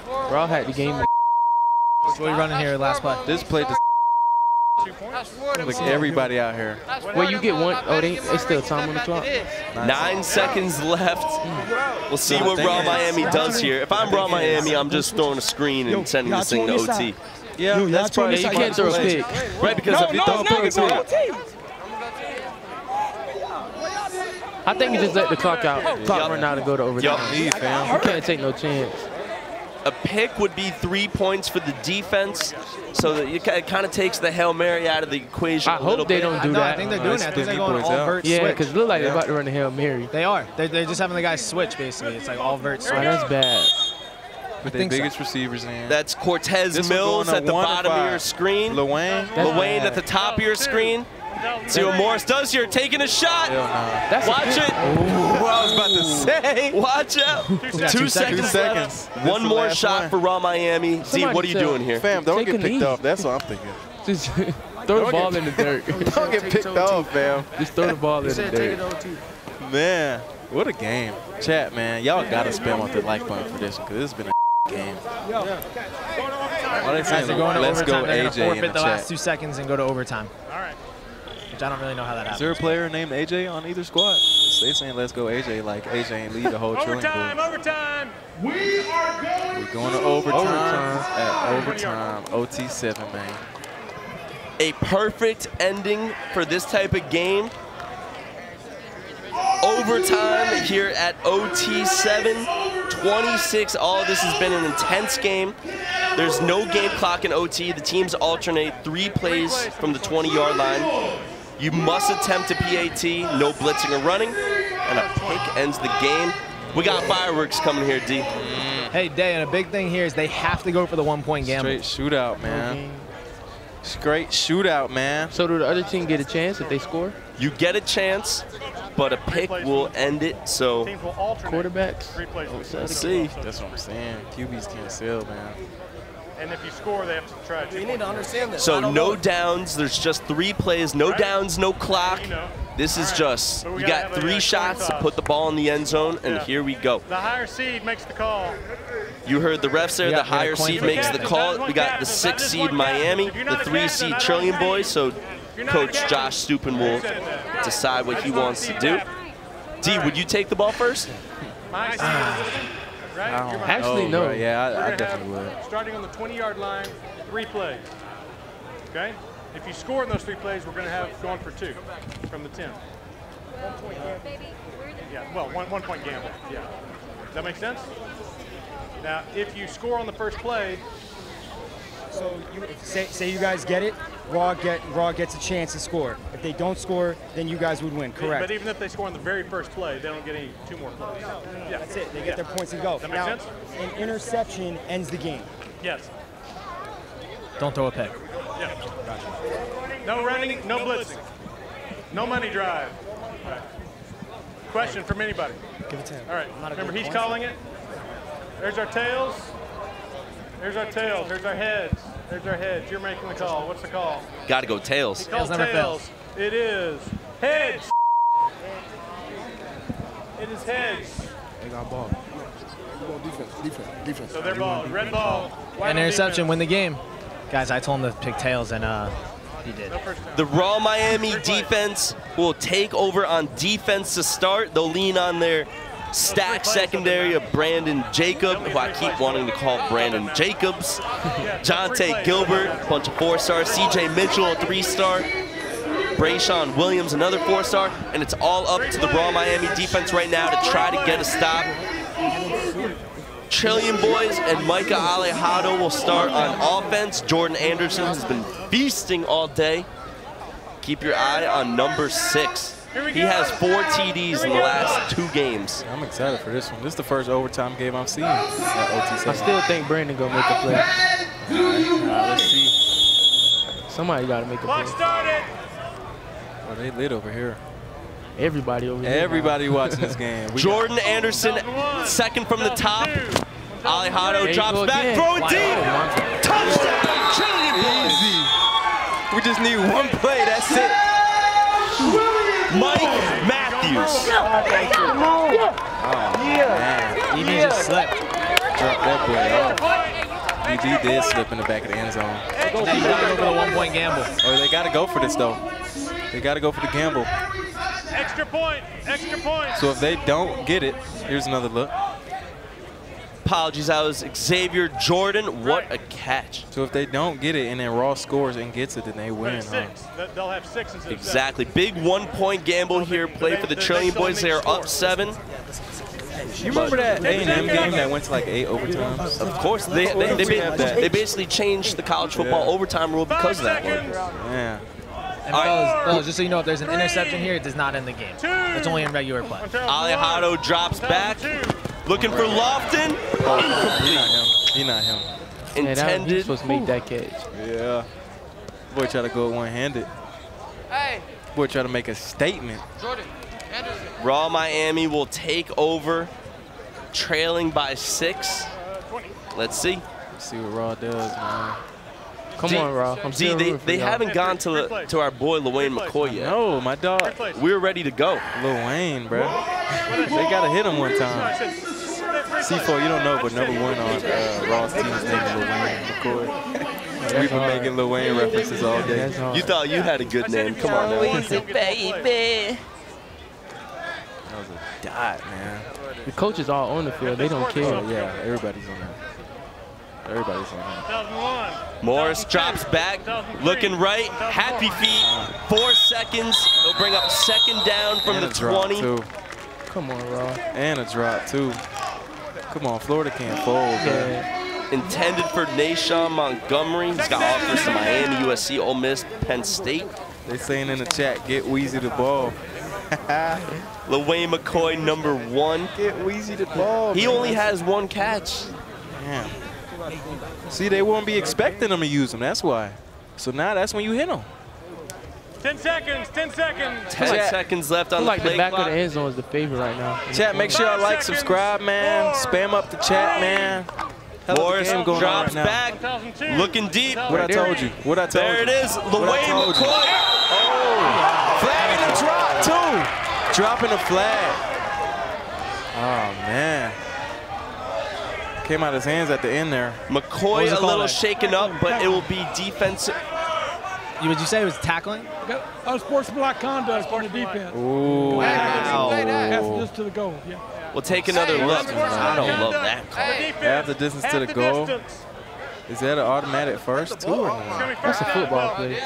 Raw had the game. What are you running here last play? This play to look everybody out here. Well, you get one. Oh, it's still time on the clock. 9 seconds left. We'll see what Raw Miami does here. If I'm Raw Miami, I'm just throwing a screen and sending this thing to OT. Yeah, that's probably you can't throw a pick. Right, because if you throw a pick, it's not. I think you just let the clock out. Clock run out and go to overtime. You can't take no chance. A pick would be 3 points for the defense, so that it kind of takes the Hail Mary out of the equation. I hope they don't do that. I think they're doing that. I think they're going all vert switch. Yeah, because it looks like they're about to run the Hail Mary. They are. They're just having the guys switch, basically. It's like all vert switch. That's bad. With the biggest receivers in. That's Cortez Mills at the bottom of your screen. Lewayne at the top of your screen. See what Morris does here, taking a shot. Watch it. What I was about to say. Watch out. 2 seconds. One more shot for Raw Miami. Z, what are you doing here? Fam, don't get picked up. That's what I'm thinking. Throw the ball in the dirt. Don't get picked up, fam. Just throw the ball in the dirt. Man, what a game. Chat, man, y'all got to spam off the like button for this because it's been a game. Let's go AJ forfeit the last 2 seconds and go to overtime. All right. Which I don't really know how that happens. Is there a player named AJ on either squad? They saying let's go AJ like AJ ain't lead the whole Trillion. Overtime. We're going to overtime. OT7, man. A perfect ending for this type of game. Overtime here at OT7, 26 all. This has been an intense game. There's no game clock in OT. The teams alternate 3 plays from the 20-yard line. You must attempt a PAT, no blitzing or running, and a pick ends the game. We got fireworks coming here, D. Hey, Day, and a big thing here is they have to go for the 1 point gamble. Straight shootout, man. Great shootout, man. So do the other team get a chance if they score? You get a chance, but a pick will end it. So quarterbacks, let's see. That's what I'm saying. QBs can't sell, man. And if you score, they have to try to. You need to understand that. So no downs. There's just 3 plays. No downs, no clock. This is just, you got 3 shots to put the ball in the end zone, and here we go. The higher seed makes the call. You heard the refs there, the higher seed makes the call. We got the 6 seed Miami, the 3 seed Trillion Boys, so Coach Josh Stupin will decide what he wants to do. D, would you take the ball first? Actually, no. Yeah, I definitely would. Starting on the 20-yard line, 3 plays, okay? If you score in those 3 plays, we're going to have going for 2 from the 10. Yeah, well, 1 point gamble. Yeah. Does that make sense? Now, if you score on the first play, so you say you guys get it, Raw gets a chance to score. If they don't score, then you guys would win. Correct. But even if they score on the very first play, they don't get any 2 more plays. Yeah. That's it. They get their points and go. That makes sense? An interception ends the game. Yes. Don't throw a pick. Yeah. No running, no blitzing. No money drive. Right. Question from anybody? Give it to him. All right. Remember, he's calling it. There's our tails. Here's our tails. Here's our heads. Here's our heads. You're making the call. What's the call? Got to go tails. Tails never fails. It is heads. It is heads. They got ball. Defense. So they're ball. Red ball. And interception. Win the game. Guys, I told him to pick tails, and he did. The Raw Miami defense will take over on defense to start. They'll lean on their stacked secondary of Brandon Jacob, who I keep wanting to call Brandon Jacobs, Jonte Gilbert, a bunch of four-stars, CJ Mitchell, a three-star, Brayshawn Williams, another four-star, and it's all up to the Raw Miami defense right now to try to get a stop. Trillion Boys and Micah Alejado will start on offense. Jordan Anderson has been feasting all day. Keep your eye on number 6. He has 4 TDs in the last 2 games. I'm excited for this one. This is the first overtime game I've seen at OT7. I still think Brandon going to make a play. Let's see. Somebody got to make a play. Oh, they lit over here. Everybody over here. Everybody watching this game. Jordan Anderson, second from the top. Alejado drops back, throwing deep. Touchdown, Trillion Boys. We just need one play, that's it. Mike Matthews. Oh, ED just slept. Dropped that boy off. ED did slip in the back of the end zone. He's looking over the one-point gamble. Oh, they got to go for this, though. They got to go for the gamble. Extra point. Extra point. So if they don't get it, here's another look. Apologies, that was Xavier Jordan. What a catch. So if they don't get it and then Raw scores and gets it, then they win. They'll have 6 instead of 7. Exactly. Big one-point gamble here. Play for the Trillion Boys. They are up 7. You remember that A&M game that went to like 8 overtimes? Of course. They basically changed the college football overtime rule because of that one. Yeah. And fellas, just so you know, if there's an interception here, it does not end the game. It's only in regular play. Alejado drops back. Looking for Lofton. Oh, he's not him. Intended. He was supposed to make that catch. Yeah. Boy try to go one-handed. Hey. Boy try to make a statement. Jordan Anderson. Raw Miami will take over, trailing by 6. Let's see. Let's see what Raw does, man. Come on, Raw. They haven't gone to our boy Lewayne McCoy yet. No, my dog. We're ready to go. Lewayne, bro. They gotta hit him one time. C4, you don't know, but number 1 on Raw's team is named Lewayne McCoy. We've been making Lewayne references all day. You thought you had a good name. Come on, now. Baby. That was a dot, man. The coaches all on the field. They don't care. Yeah, everybody's on that. Everybody's on that. Morris drops back, looking right. Happy feet. 4 seconds. They'll bring up 2nd down from the 20. Come on, Raw. And a drop, too. Come on, Florida can't fold, man. Intended for Nayshawn Montgomery. He's got offers to Miami, USC, Ole Miss, Penn State. They saying in the chat, get Weezy the ball. Lewayne McCoy, number 1. Get Weezy the ball. He only has 1 catch. Damn. See, they won't be expecting him to use him. That's why. So now that's when you hit him. 10 seconds. 10 seconds left on the play clock. The back of the end zone is the favorite right now. Chat, make sure y'all like, subscribe, man. Spam up the chat, man. Morris drops back, looking deep. What I told you. What I told you. There it is. Lewayne McCoy. Oh, flagging the drop too. Dropping the flag. Oh man. Came out of his hands at the end there. McCoy a little shaken up, but it will be defensive. Would you say it was tackling? Unsportsmanlike conduct on the defense. Ooh. Wow. Half the distance to the goal. Yeah. We'll take another look. I don't love that call. Half the distance to the goal. Is that an automatic first, too, or not? That's a football play.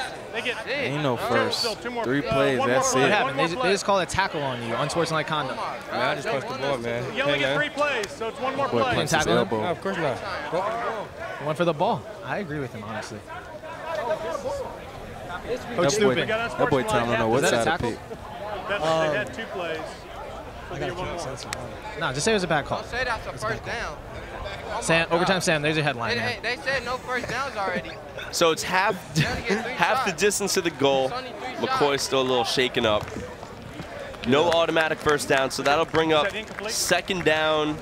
Ain't no first. 3 plays, that's it. What happened? They just called a tackle on you, unsportsmanlike conduct. I just punched the ball, man. You only get 3 plays, so it's 1 more play. No, of course not. One for the ball. I agree with him, honestly. That boy Tom don't know what side to pick. They had 2 plays. No, just say it was a bad call. Don't say that's a first down. Sam, overtime, Sam, there's your headline. They said no first downs already. So it's half the distance to the goal. McCoy's still a little shaken up. No automatic first down, so that'll bring up 2nd down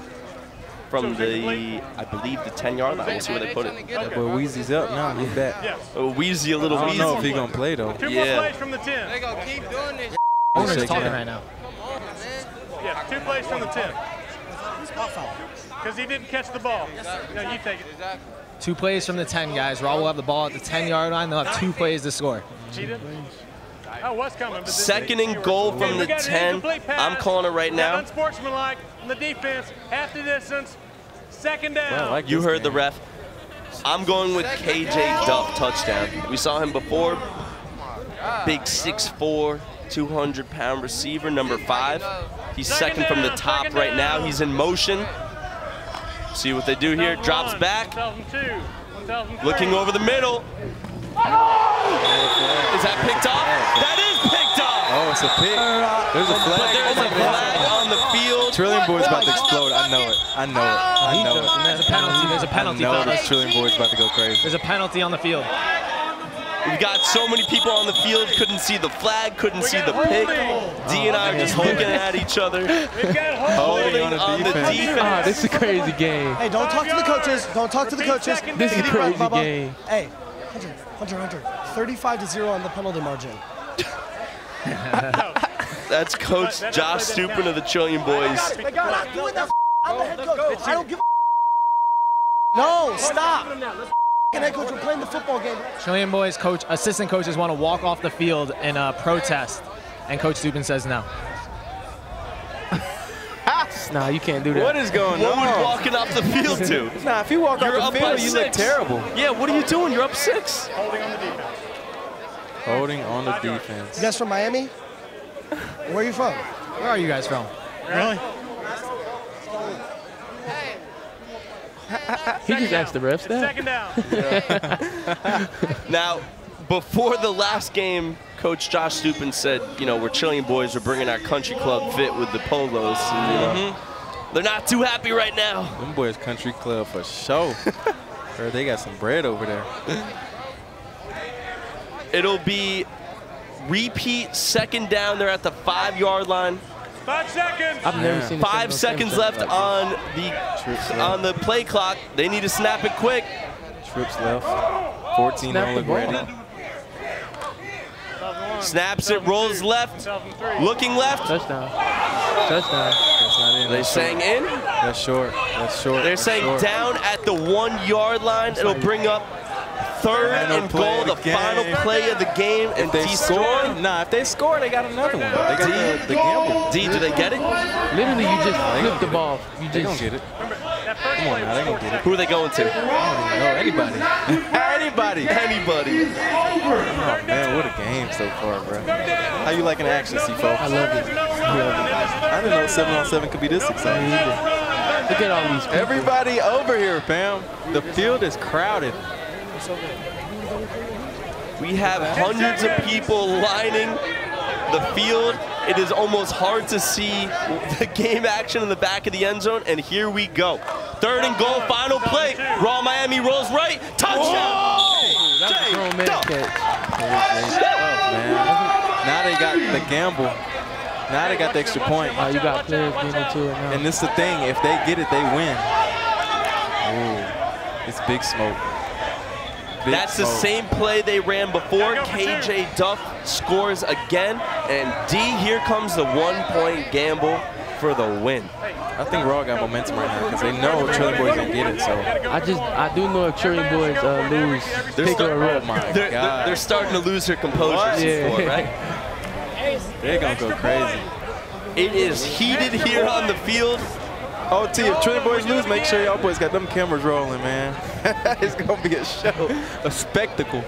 from the, I believe, the 10-yard line. We'll see where they put it. Okay. Well, Weezy's up now. He's back. Yeah. Weezy a little. I don't know if he's going to play, though. Two more plays from the 10. They're going to keep doing this. Owner's talking right now. Yeah, two plays from the 10. Because he didn't catch the ball. No, you take it. Two plays from the 10, guys. Raw will have the ball at the 10-yard line. They'll have 2 plays to score. Cheated? I was coming. But second and goal from the 10. I'm calling it right now. Unsportsmanlike on the defense, half the distance, second down. Well, like you heard the ref. I'm going with KJ Duff touchdown. We saw him before. Big 6'4", 200-pound receiver, number 5. He's second from the top right now. He's in motion. See what they do here. Drops back. Looking over the middle. Is that picked off? That is picked off. Oh, it's a pick. There's a flag. But there is a flag on the field. Trillion Boys about to explode. I know it. I know it. I know it. There's a penalty. There's a penalty. I know this Trillion Boys about to go crazy. There's a penalty on the field. We've got so many people on the field. Couldn't see the flag. Couldn't see the pick. D and I are just looking at each other. We've got holding on the defense. Oh, this is a crazy game. Hey, don't talk to the coaches. Don't talk to the coaches. This is a crazy game. Hey. 35-0 on the penalty margin. That's Coach Josh Stupin of the Trillion Boys. I'm the head coach. I don't give a no, stop. Head coach, we're playing the football game. Trillion Boys coach, assistant coaches want to walk off the field and protest, and Coach Stupin says no. Nah, you can't do that. What is going on? What would walking off the field do? Nah, if you walk off the field, you look terrible. Yeah, what are you doing? You're up 6. Holding on the defense. Holding on the defense. You guys from Miami? Where are you from? Where are you guys from? Really? He just asked the refs that. Second down. Now, before the last game, Coach Josh Stupin said, you know, we're Trillion Boys, we're bringing our country club fit with the polos. And, you know, they're not too happy right now. Them boys country club for sure. Girl, they got some bread over there. It'll be repeat second down. They're at the 5-yard line. 5 seconds. I've never seen 5 seconds left on the play clock. They need to snap it quick. Trips left. 14 only Brady. Snaps it, rolls left, looking left. Touchdown. Touchdown. That's not in. They sang in. That's short. That's short. They're saying down at the 1-yard line. It'll bring up 3rd and goal, the final play of the game. And they score. Nah, if they score, they got another one. They got the gamble. D, do they get it? Literally, you just flip the ball. You just get it. Come on now, they gonna get it. Who are they going to? I don't even know. Anybody. Anybody. Anybody. Oh, man, what a game so far, bro. How you liking the action, C4? I love it. I didn't know 7-on-7 could be this exciting either. Look at all these people. Everybody over here, fam. The field is crowded. We have hundreds of people lining the field. It is almost hard to see the game action in the back of the end zone, and here we go. 3rd and goal, final play. Raw Miami rolls right. Touchdown! Now they got the gamble. Now they got the extra point. Oh, you got players getting into it now. And this is the thing. If they get it, they win. Ooh, it's big smoke. That's the same play they ran before. KJ Duff scores again, and D, here comes the one-point gamble for the win. I think Raw got momentum right now because they know Trillion Boys don't get it. So I do know if Trillion Boys lose, they're starting to lose their composure. They're gonna go crazy. It is heated here on the field. OT, if Trillion Boys lose, make sure y'all boys got them cameras rolling, man. It's going to be a show, a spectacle.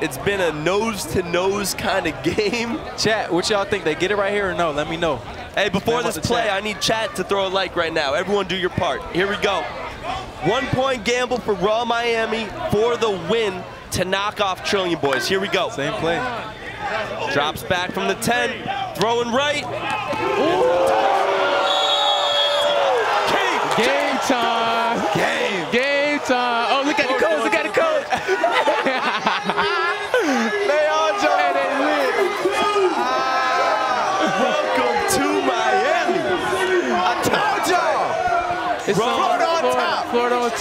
It's been a nose-to-nose kind of game. Chat, what y'all think? They get it right here or no? Let me know. Hey, before this play, I need chat to throw a like right now. Everyone do your part. Here we go. 1-point gamble for Raw Miami for the win to knock off Trillion Boys. Here we go. Same play. Drops back from the 10, throwing right. Ooh. Game time. Game time. Oh, look at the coach. Look at the coach. They all joined and lit. Welcome to Miami. I told y'all.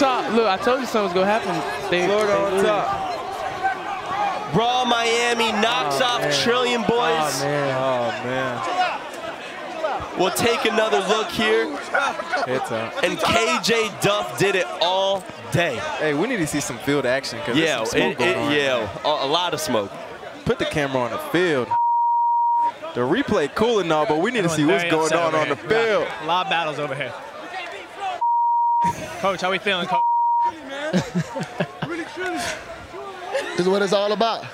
top. Look, I told you something was going to happen. Florida on top. Raw Miami knocks off Trillion Boys. Oh, man. Oh, man. We'll take another look here. It's up. And KJ Duff did it all day. Hey, we need to see some field action because there's some smoke going on. Yeah, a lot of smoke. Put the camera on the field. The replay cool and all, but we need to see what's going on the field. A lot of battles over here. Coach, how we feeling, Coach? This is what it's all about.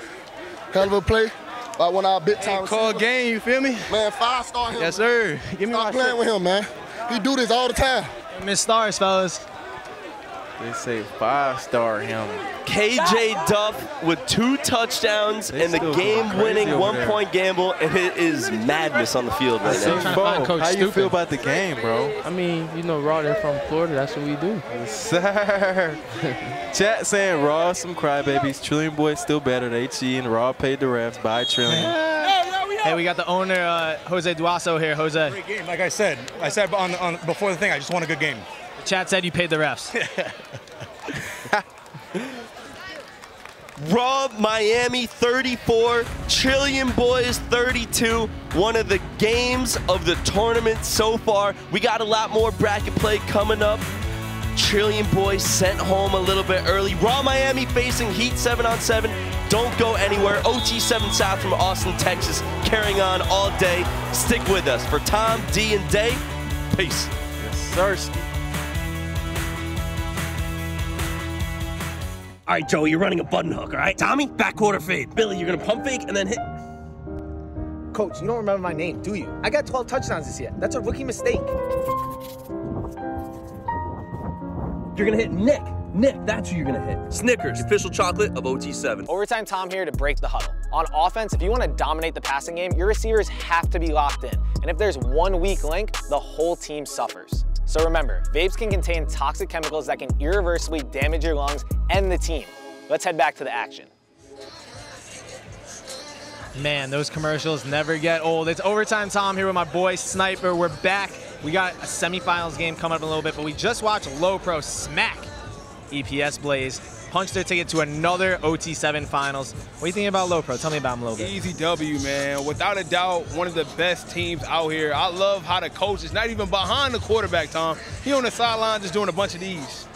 Hell of a play. About one of our big time. Call game, you feel me? Man, five-star him. Yes, sir. Give me my playing with him, man. He do this all the time. Miss stars, fellas. They say five-star him. KJ Duff with 2 touchdowns and the game-winning one-point gamble, and it is madness on the field right now. How you feel about the game, bro? I mean, you know, Raw, they're from Florida. That's what we do. Yes, sir. Chat saying Raw, some crybabies. Trillion Boys still better. They cheating. Raw paid the refs by Trillion. Hey, we got the owner, Jose Duaso here. Jose. Great game. Like I said before the thing, I just want a good game. The chat said you paid the refs. Raw Miami 34, Trillion Boys 32, one of the games of the tournament so far. We got a lot more bracket play coming up. Trillion Boys sent home a little bit early. Raw Miami facing Heat 7 on 7. Don't go anywhere. OT7 South from Austin, Texas, carrying on all day. Stick with us. For Tom, D, and Day, peace. Yes, sir. All right, Joey, you're running a button hook, all right? Tommy, back quarter fade. Billy, you're going to pump fake and then hit. Coach, you don't remember my name, do you? I got 12 touchdowns this year. That's a rookie mistake. You're going to hit Nick. Nick, that's who you're going to hit. Snickers, official chocolate of OT7. Overtime Tom here to break the huddle. On offense, if you want to dominate the passing game, your receivers have to be locked in. And if there's one weak link, the whole team suffers. So remember, vapes can contain toxic chemicals that can irreversibly damage your lungs and the team. Let's head back to the action. Man, those commercials never get old. It's Overtime Tom here with my boy Sniper. We're back. We got a semifinals game coming up in a little bit, but we just watched Low Pro smack EPS Blaze, punch their ticket to another OT7 finals. What are you thinking about Low Pro? Tell me about them a little bit. Easy W, man. Without a doubt, one of the best teams out here. I love how the coach is not even behind the quarterback, Tom. He on the sideline just doing a bunch of these.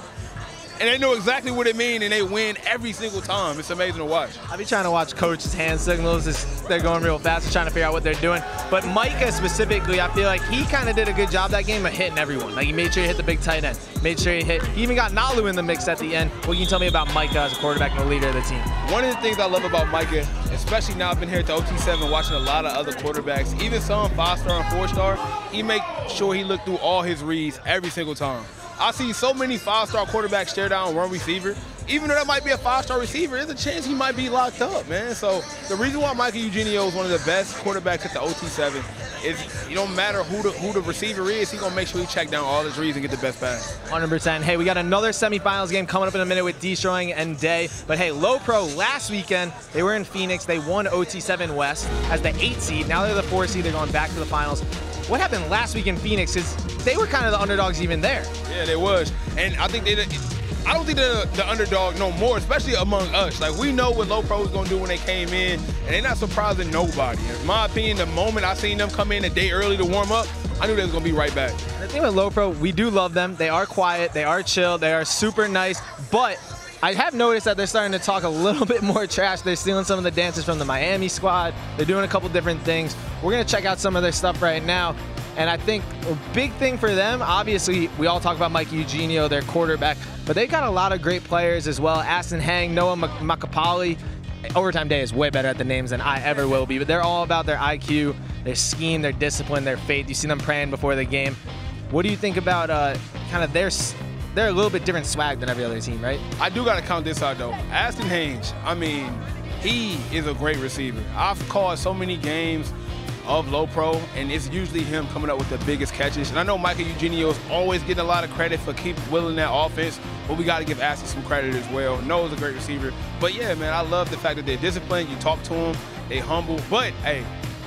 And they know exactly what it means, and they win every single time. It's amazing to watch. I be trying to watch coaches' hand signals. They're going real fast, trying to figure out what they're doing. But Micah specifically, I feel like he kind of did a good job that game of hitting everyone. Like, he made sure he hit the big tight end. Made sure he hit. He even got Nalu in the mix at the end. What can you tell me about Micah as a quarterback and the leader of the team? One of the things I love about Micah, especially now I've been here at the OT7 watching a lot of other quarterbacks, even some 5-star and 4-star, he make sure he looked through all his reads every single time. I see so many 5-star quarterbacks stare down one receiver. Even though that might be a 5-star receiver, there's a chance he might be locked up, man. So the reason why Micah Eugenio is one of the best quarterbacks at the OT7 is it don't matter who the receiver is, he's going to make sure he check down all his reads and get the best pass. 100%. Hey, we got another semifinals game coming up in a minute with Destroying and Day. But hey, Low Pro last weekend, they were in Phoenix. They won OT7 West as the 8 seed. Now they're the 4 seed. They're going back to the finals. What happened last week in Phoenix is they were kind of the underdogs even there. Yeah, they was. And I think I don't think they're the underdog no more, especially among us. Like, we know what Low Pro was going to do when they came in, and they're not surprising nobody. In my opinion, the moment I seen them come in a day early to warm up, I knew they was going to be right back. The thing with Low Pro, we do love them. They are quiet. They are chill. They are super nice. But I have noticed that they're starting to talk a little bit more trash. They're stealing some of the dances from the Miami squad. They're doing a couple different things. We're going to check out some of their stuff right now. And I think a big thing for them, obviously, we all talk about Mike Eugenio, their quarterback, but they got a lot of great players as well. Aston Hang, Noah Makapali. Overtime Day is way better at the names than I ever will be, but they're all about their IQ, their scheme, their discipline, their faith. You see them praying before the game. What do you think about kind of their... They're a little bit different swag than every other team, right? I do got to count this out, though. Aston Haynes, I mean, he is a great receiver. I've called so many games of Low Pro, and it's usually him coming up with the biggest catches. And I know Micah Eugenio's always getting a lot of credit for keep willing that offense, but we got to give Aston some credit as well. Noah's a great receiver. But, yeah, man, I love the fact that they're disciplined. You talk to them. They humble. But, hey,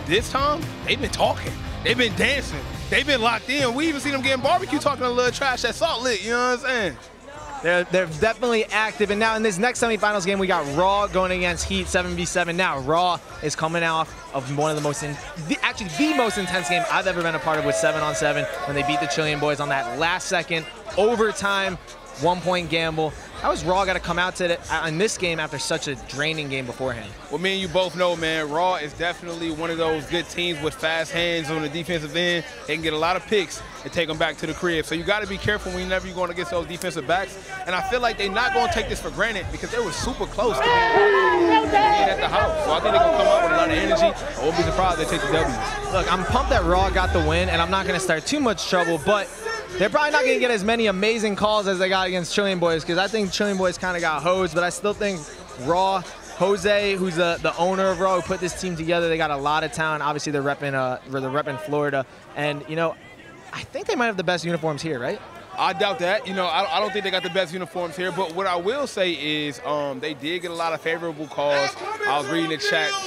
this time, they've been talking. They've been dancing. They've been locked in. We even seen them getting barbecue talking a little trash at Salt Lick, you know what I'm saying? They're definitely active. And now in this next semifinals game, we got Raw going against Heat 7v7. Now Raw is coming off of one of the most, actually the most intense game I've ever been a part of with 7-on-7 when they beat the Trillion Boys on that last second overtime one-point gamble. How is Raw going to come out in this game after such a draining game beforehand? Well, me and you both know, man, Raw is definitely one of those good teams with fast hands on the defensive end. They can get a lot of picks and take them back to the crib. So you got to be careful whenever you're going against those defensive backs. And I feel like they're not going to take this for granted because they were super close to being at the house. So I think they're going to come out with a lot of energy. I won't be surprised they take the W. Look, I'm pumped that Raw got the win, and I'm not going to start too much trouble, but they're probably not going to get as many amazing calls as they got against Trillion Boys, because I think Trillion Boys kind of got hosed, but I still think Raw, Jose, who's the owner of Raw, who put this team together, they got a lot of talent. Obviously, they're repping Florida, and, you know, I think they might have the best uniforms here, right? I doubt that. You know, I don't think they got the best uniforms here, but what I will say is they did get a lot of favorable calls. I was reading the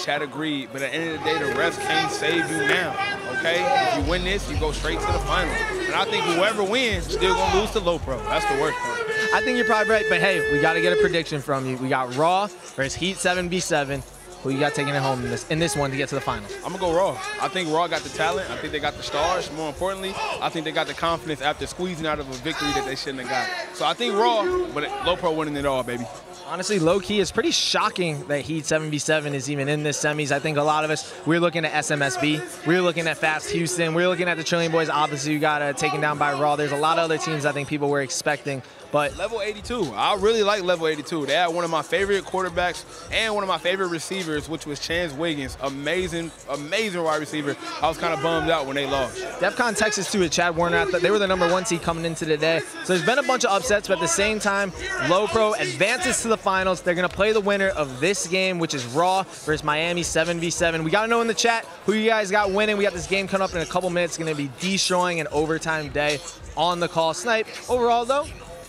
chat agreed, but at the end of the day, the refs can't save you now, okay? If you win this, you go straight to the final. And I think whoever wins, still going to lose to Low Pro. That's the worst part. I think you're probably right, but hey, we got to get a prediction from you. We got Raw versus Heat 7v7. Who you got taking it home in this one to get to the finals? I'm gonna go Raw. I think Raw got the talent. I think they got the stars. More importantly, I think they got the confidence after squeezing out of a victory that they shouldn't have got. So I think Raw, but Low Pro winning it all, baby. Honestly, low-key, it's pretty shocking that Heat 7v7 is even in this semis. I think a lot of us, we're looking at SMSB. We're looking at Fast Houston. We're looking at the Trillion Boys. Obviously, you got taken down by Raw. There's a lot of other teams I think people were expecting. But level 82, I really like level 82. They had one of my favorite quarterbacks and one of my favorite receivers, which was Chance Wiggins. Amazing, amazing wide receiver. I was kind of bummed out when they lost. DEFCON Texas too with Chad Warner. I thought they were the #1 seed coming into today. So there's been a bunch of upsets, but at the same time, Low Pro advances to the finals. They're going to play the winner of this game, which is Raw versus Miami 7v7. We got to know in the chat who you guys got winning. We got this game coming up in a couple minutes. It's going to be destroying an overtime day on the call snipe. Overall, though,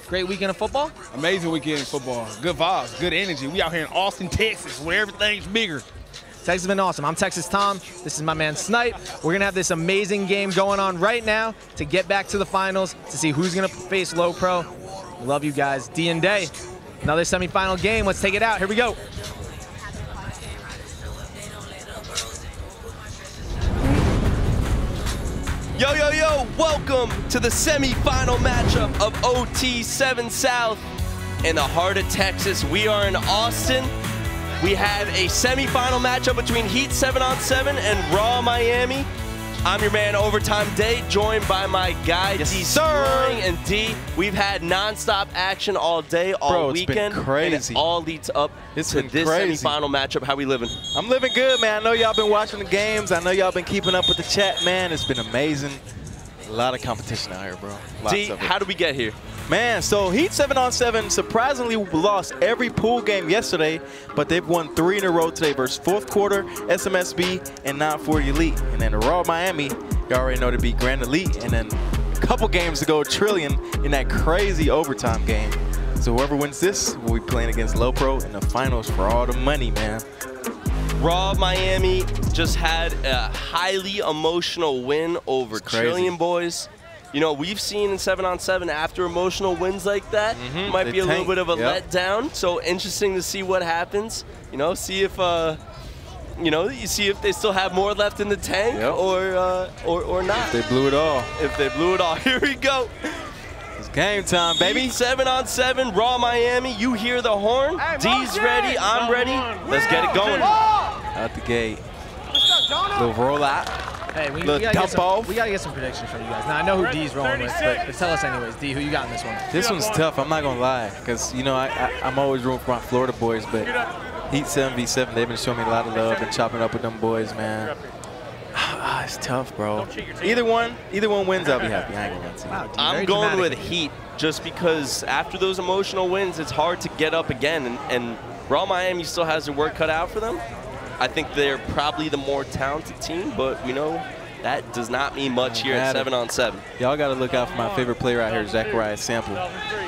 great weekend of football. Amazing weekend of football. Good vibes, good energy. We out here in Austin, Texas, where everything's bigger. Texas has been awesome. I'm Texas Tom. This is my man Snipe. We're going to have this amazing game going on right now to get back to the finals to see who's going to face Low Pro. Love you guys. D&Day, another semifinal game. Let's take it out. Here we go. Yo, yo, yo, welcome to the semifinal matchup of OT7 South. In the heart of Texas, we are in Austin. We have a semifinal matchup between Heat 7 on 7 and Raw Miami. I'm your man Overtime Day, joined by my guy, D-Stirring and D. We've had nonstop action all day, all weekend. Been crazy. And it all leads up to this semifinal matchup. How we living? I'm living good, man. I know y'all been watching the games. I know y'all been keeping up with the chat, man. It's been amazing. A lot of competition out here, bro. D, how did we get here? Man, so Heat 7-on-7 surprisingly lost every pool game yesterday, but they've won 3 in a row today versus Fourth Quarter, SMSB, and 940 Elite. And then Raw Miami, you already know to beat Grand Elite, and then a couple games ago, Trillion in that crazy overtime game. So whoever wins this will be playing against Low Pro in the finals for all the money, man. Raw Miami just had a highly emotional win over Trillion Boys. You know, we've seen in 7-on-7 after emotional wins like that, might be a little bit of a letdown. So interesting to see what happens. You know, see if you see if they still have more left in the tank or not. If they blew it all. If they blew it all. Here we go. It's game time, baby. Heat 7-on-7, Raw Miami. You hear the horn. Hey, D's ready. I'm ready. Let's get it going. Out the gate. Little roll out. Hey, we gotta get some predictions from you guys. Now, I know who D's rolling with, but tell us anyways. D, who you got in this one? This one's tough. I'm not gonna lie, because you know I'm always rooting for my Florida boys, but Heat 7v7, they've been showing me a lot of love and chopping up with them boys, man. It's tough, bro. Either one wins, I'll be happy. I ain't gonna lie. Wow, I'm going with Heat just because after those emotional wins, it's hard to get up again, and Raw Miami still has their work cut out for them. I think they're probably the more talented team, but we know That does not mean much here at 7-on-7. Y'all got to look out for my favorite player out here, Zachariah Sample,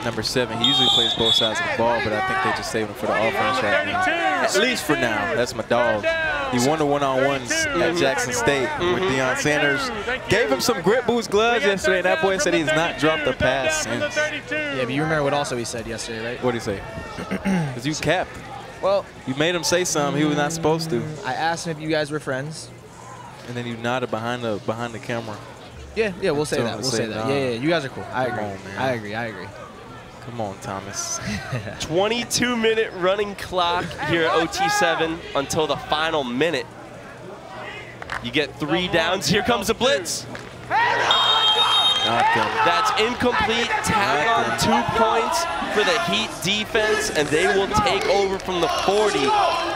number 7. He usually plays both sides of the ball, but I think they just save him for the offense right now. At least for now. That's my dog. He won the one-on-ones at Jackson State with Deion Sanders. Gave him some grip boost gloves yesterday, and that boy said he's not dropped a pass since. Yeah, but you remember what also he said yesterday, right? What did he say? Because you capped. Well, you made him say something he was not supposed to. I asked him if you guys were friends. And then you nodded behind the camera. Yeah, we'll say that. We'll say that. Yeah, you guys are cool. I agree. Come on, man. I agree. Come on, Thomas. 22-minute running clock here at OT7 until the final minute. You get 3 downs. Here comes the blitz. That's incomplete. Tag on 2 points for the Heat defense, and they will take over from the 40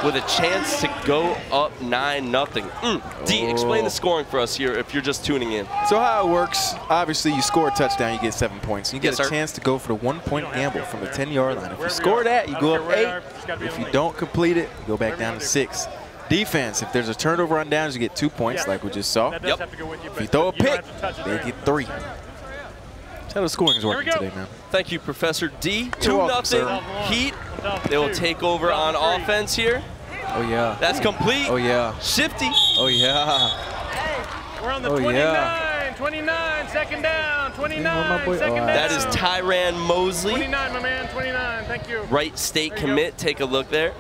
with a chance to go up 9-0. D, explain the scoring for us here if you're just tuning in. So how it works, obviously you score a touchdown, you get 7 points. You get a chance to go for the 1-point gamble from the 10-yard line. If you score that, you go up 8. If you don't complete it, you go back down to 6. Defense, if there's a turnover on downs, you get 2 points like we just saw. If you throw a pick, they get 3. That's how the scoring's working today, man. Thank you, Professor D. 2-0 Heat. They will take over on offense here. Oh, yeah. That's complete. Oh, yeah. Shifty. Oh, yeah. We're on the 29, second down, 29, second down. That is Tyran Mosley. 29, my man, 29, thank you. Wright State commit, take a look there.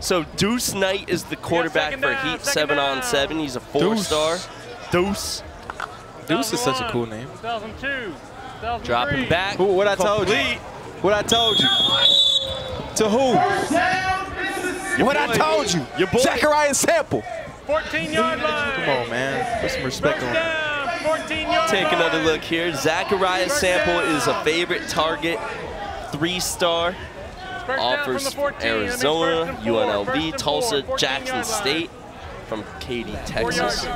So Deuce Knight is the quarterback for Heat 7-on-7. He's a 4-star. Deuce. Deuce is such a cool name. 2002, 2003. Dropping back. Cool, what I told you. What I told you. To who? What I told you. Your boy. Zachariah Sample. 14-yard line. Come on, man. Put some respect on him. Take another look here. Zachariah Sample is a favorite target. 3-star. Offers from Arizona, UNLV, Tulsa, Jackson State, from Katy, Texas.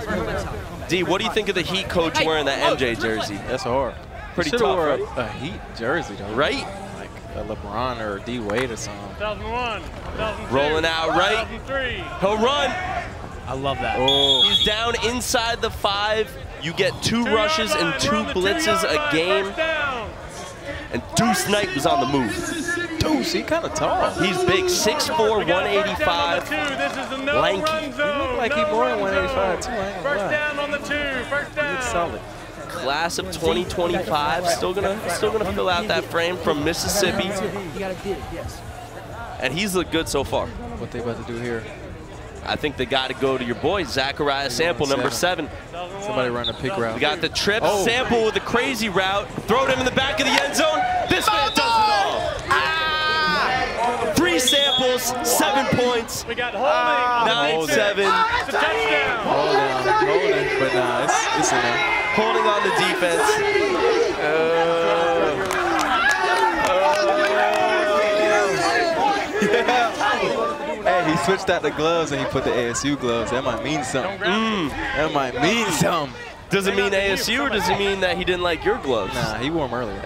D, what do you think of the Heat coach wearing that MJ jersey? That's hard. Pretty tough, right? A Heat jersey, though. Right? Like a LeBron or D Wade or something. 2001, 2002, rolling out right. He'll run. I love that. Oh. He's down inside the 5. You get 2 rushes and 2 blitzes a game. And Deuce Knight was on the move. Deuce, he's kind of tall. He's big, 6'4", 185, lanky. He looked like he more than 185, too. First down on the 2, first down. He's solid. Class of 2025, still gonna fill out that frame from Mississippi. And he's looked good so far. What they about to do here? I think they got to go to your boy, Zachariah Sample, number 7. Somebody run a pick route. We got the trip. Oh. Sample with a crazy route. Throw him in the back of the end zone. This man does it all. Ah! 3 samples, 7 points. We got holding. 9-7. Holding, but nah, it's enough. Holding on the defense. He switched out the gloves and he put the ASU gloves. That might mean something. That might mean something. Does it mean ASU or does it mean that he didn't like your gloves? Nah, he wore them earlier.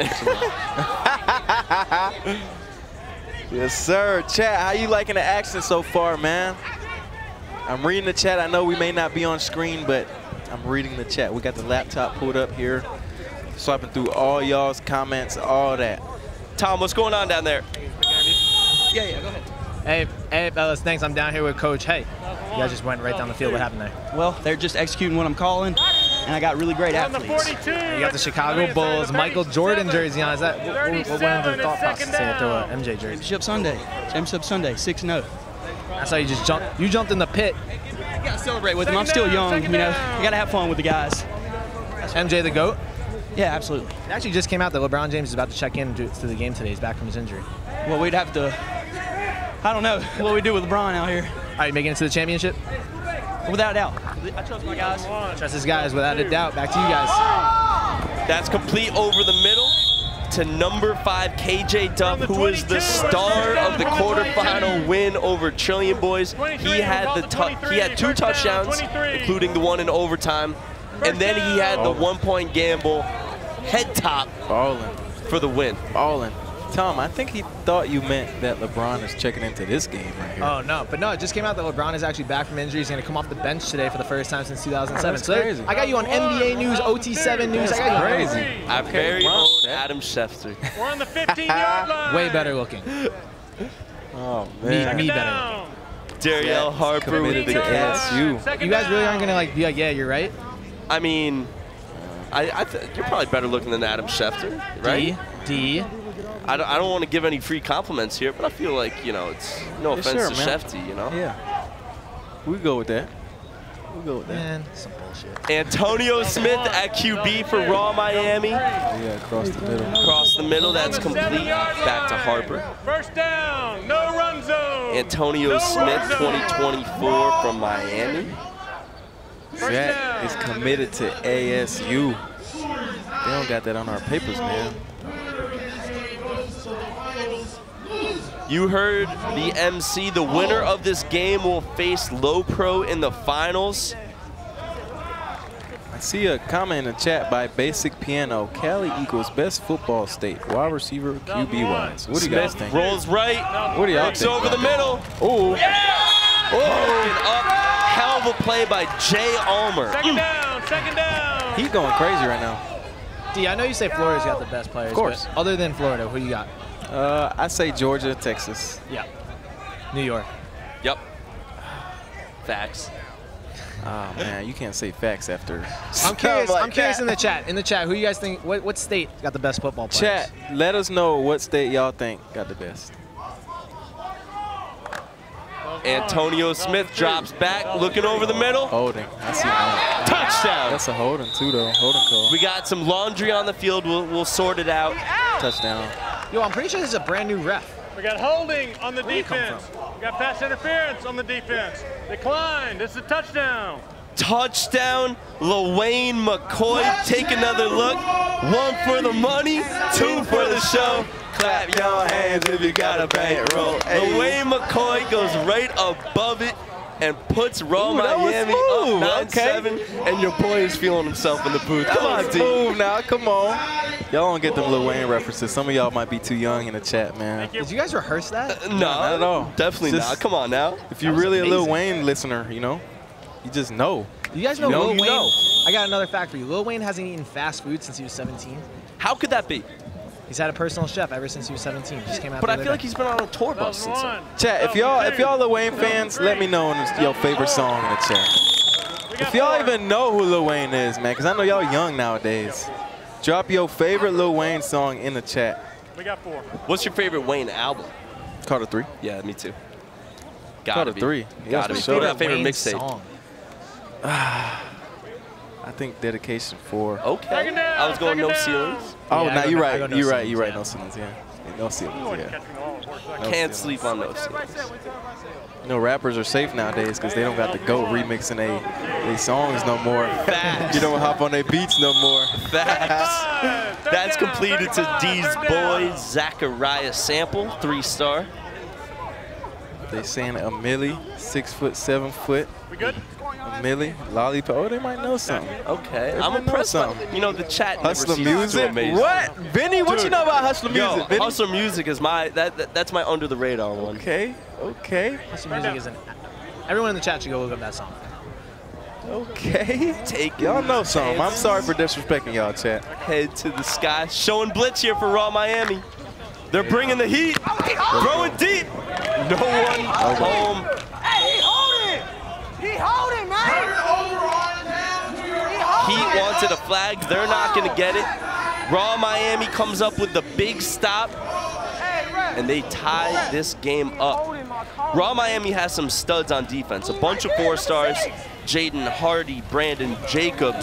Yes, sir. Chat, how you liking the action so far, man? I'm reading the chat. I know we may not be on screen, but I'm reading the chat. We got the laptop pulled up here. Swiping through all y'all's comments, all that. Tom, what's going on down there? Yeah, go ahead. Hey, fellas, thanks. I'm down here with Coach. Hey, you guys just went right down the field. What happened there? Well, they're just executing what I'm calling, and I got really great athletes. You got the Chicago Bulls, Michael Jordan jersey on. Is that what went into the thought process to throw an MJ jersey? Championship Sunday, 6-0. I saw you just jumped. You jumped in the pit. I gotta celebrate with them. I'm still young, you know. I gotta have fun with the guys. MJ the GOAT. Yeah, absolutely. It actually just came out that LeBron James is about to check in to the game today. He's back from his injury. Well, we'd have to. I don't know what we do with LeBron out here. Are you making it to the championship? Without a doubt. I trust my guys. I trust his guys without a doubt. Back to you guys. That's complete over the middle to number 5, KJ Duff, who is the star of the quarterfinal win over Trillion Boys. He had 2 touchdowns, including the one in overtime, and then he had the 1-point gamble head top for the win. Tom, I think he thought you meant that LeBron is checking into this game right here. Oh, no. But, no, it just came out that LeBron is actually back from injury. He's going to come off the bench today for the first time since 2007. So crazy. I got you on NBA News, OT7 News. I got you crazy. Our very own Adam Schefter. We're on the 15-yard line. Way better looking. Oh, man. Me better looking. Dariel Harper with the KSU. You guys really aren't going to like be like, yeah, you're right? I mean, you're probably better looking than Adam Schefter, right? I don't want to give any free compliments here, but I feel like, you know, it's no offense to Shefty, you know? Yeah. We go with that. We'll go with that. Man, some bullshit. Antonio Smith at QB for Raw Miami. Yeah, across the middle. Across the middle, that's complete. Back to Harper. First down, no run zone. Antonio Smith, 2024 from Miami. Zach is committed to ASU. They don't got that on our papers, man. You heard the MC. The winner of this game will face Low Pro in the finals. I see a comment in the chat by Basic Piano. Cali equals best football state. Wide receiver, QB1. What do you guys think? Rolls right. What do y'all think? Over the middle. Ooh. Yeah! Oh. Hell of a play by Jay Almer. Second down, second down. He's going crazy right now. D, I know you say Florida's got the best players. Of course. But other than Florida, who you got? I say Georgia, Texas. Yeah. New York. Yep. Facts. Oh, man, you can't say facts after. I'm curious. Like I'm curious in the chat. In the chat, who you guys think? What state got the best football players? Chat, let us know what state y'all think got the best. Antonio Smith drops back, looking over the middle. Holding. I see that. Touchdown. That's a holding, too, though. Holding call. We got some laundry on the field. We'll sort it out. Touchdown. Yo, I'm pretty sure this is a brand new ref. We got holding on the defense. We got pass interference on the defense. Decline. This is a touchdown. Touchdown. Lewayne McCoy. Take another look. One for the money, two for the show. Clap your hands if you got a bankroll. Lewayne McCoy goes right above it and puts Raw Miami up 9-7, and your boy is feeling himself in the booth. Come on, D. Move now, come on. Y'all don't get them Lewayne references. Some of y'all might be too young in the chat, man. Did you guys rehearse that? No, not at all. Definitely not. Come on now. If you're really amazing. A Lewayne listener, you know, you just know. You guys know Lil Wayne? I got another fact for you. Lil Wayne hasn't eaten fast food since he was 17. How could that be? He's had a personal chef ever since he was 17. Just came out. But I feel like he's been on a tour bus since then. Chat, if y'all Lewayne fans, let me know your favorite song in the chat. If y'all even know who Lewayne is, man, because I know y'all young nowadays. Drop your favorite Lewayne song in the chat. We got four. What's your favorite Wayne album? Carter 3. Yeah, me too. Gotta be. Carter 3. Gotta be. What's my favorite mixtape? I think Dedication 4. Okay. Down, I was going No Ceilings. Oh, yeah, you're right. You're right. No Ceilings, yeah. No Ceilings, yeah. Can't sleep on No Ceilings. You know, rappers are safe nowadays because they don't got to go remixing their songs no more. Facts. You don't hop on their beats no more. Facts. That's completed to D's boy, Zachariah Sample, 3-star. They saying a Millie, 6'7". We good? Millie, Lollipop. Oh, they might know something. Okay, I'm impressed. You know, the chat Hustler Music. What, Vinny? What you know about Hustler Music? Vinny? Hustler Music is my that's my under the radar one. Okay, okay. Hustler Music is an. Everyone in the chat should go look up that song. Okay, take y'all know something. I'm sorry for disrespecting y'all, chat. Head to the sky, showing blitz here for Raw Miami. They're bringing the heat. Throwing deep. No one home. Hey, hold it. He holding, man. Heat wanted a flag. They're not going to get it. Raw Miami comes up with the big stop, and they tie this game up. Raw Miami has some studs on defense. A bunch of 4-stars. Jaden Hardy, Brandon Jacob.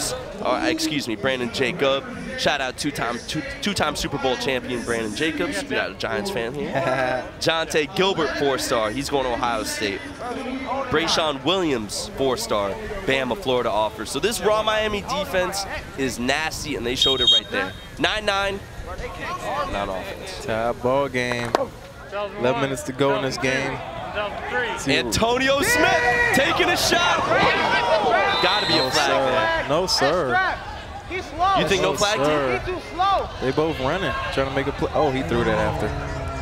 Shout out two-time Super Bowl champion Brandon Jacobs. We got a Giants fan here. Jonte Gilbert, 4-star. He's going to Ohio State. Brayshawn Williams, 4-star. Bama, Florida offer. So this Raw Miami defense is nasty, and they showed it right there. 9-9. Not offense. Tie ball game. 11 minutes to go in this game. Antonio Smith taking a shot. Gotta be a flag there. No, sir. He's slow. You think no flag team? He's too slow. They both running, trying to make a play. Oh, he threw that after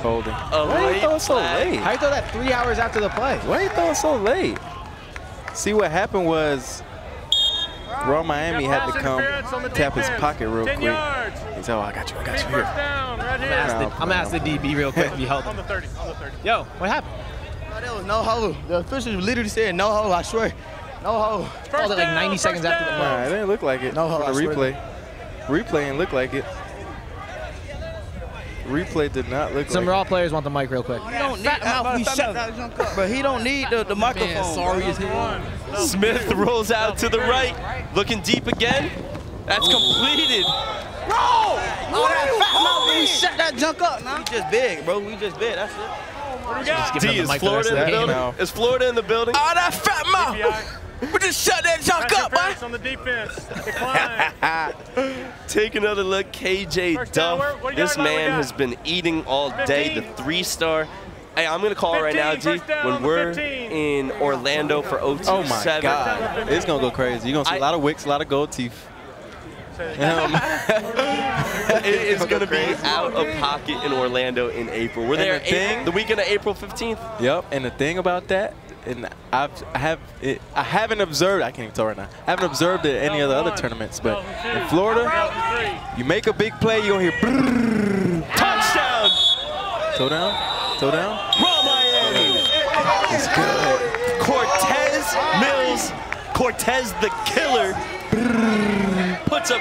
holding. Why did he throw it so late? How did he throw that 3 hours after the play? Why did he throw it so late? See, what happened was Raw Miami had to come tap his pocket real quick. He's like, oh, I got you here. I'm going to ask the DB real quick if you help. On the 30. Yo, what happened? No, there was no hole. The officials literally said no hole, I swear. No hole. Called it like 90 seconds after the play. It didn't look like it. No hole, I swear. Replay didn't look like it. Replay did not look like it. Some Raw players want the mic real quick. He don't need but he don't need the microphone. Man, sorry as hell. Smith rolls out to the right, looking deep again. That's completed. Bro! What are you holding? We shut that junk up, man. We just big, bro. We just big. That's it. What do we got? D, is Florida in the building? Is Florida in the building? All that fat mouth. We just shut that junk up, man. On the defense. Take another look. KJ Duff. This man has been eating all day. The 3-star. Hey, I'm going to call it right now, G, when we're in Orlando for OT7. Oh, my God. It's going to go crazy. You're going to see a lot of wicks, a lot of gold teeth. It's going to be out of pocket in Orlando in April. We're there the weekend of April 15th. Yep, and the thing about that, and I haven't observed, I can't even tell right now, I haven't observed it at any of the other tournaments, but in Florida, you make a big play, you're going to hear touchdown. Toe down. Go down. Raw Miami. It's good. Cortez Mills. Cortez the killer puts up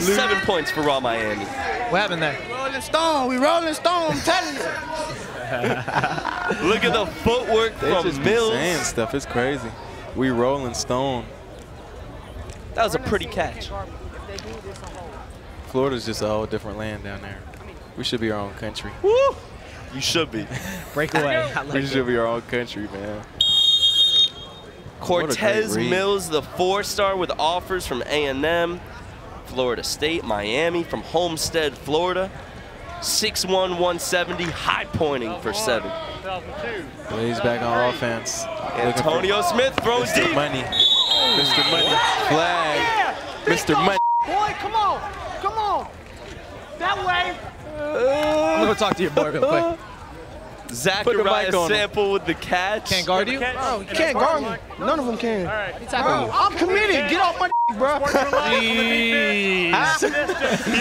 7 points for Raw Miami. What happened there? Rolling Stone. We Rolling Stone. I'm telling you. Look at the footwork from Mills. Saying stuff. It's crazy. We Rolling Stone. That was a pretty catch. Florida's just a whole different land down there. We should be our own country. Woo! You should be. Breakaway. You should be our own country, man. Cortez Mills, the 4-star with offers from A&M, Florida State, Miami, from Homestead, Florida. 6'1", 170, high pointing for 7. Blaze back on offense. Antonio Smith throws deep. Mr. Money. Mr. Money. Flag. Mr. Money. Boy, come on. Come on. That way. I'm going to talk to your boy real quick. Zachariah Sample with the catch. Can't guard you? Bro, you can't guard me. None of them can. All right. Bro, I'm committed. Get off my bro. He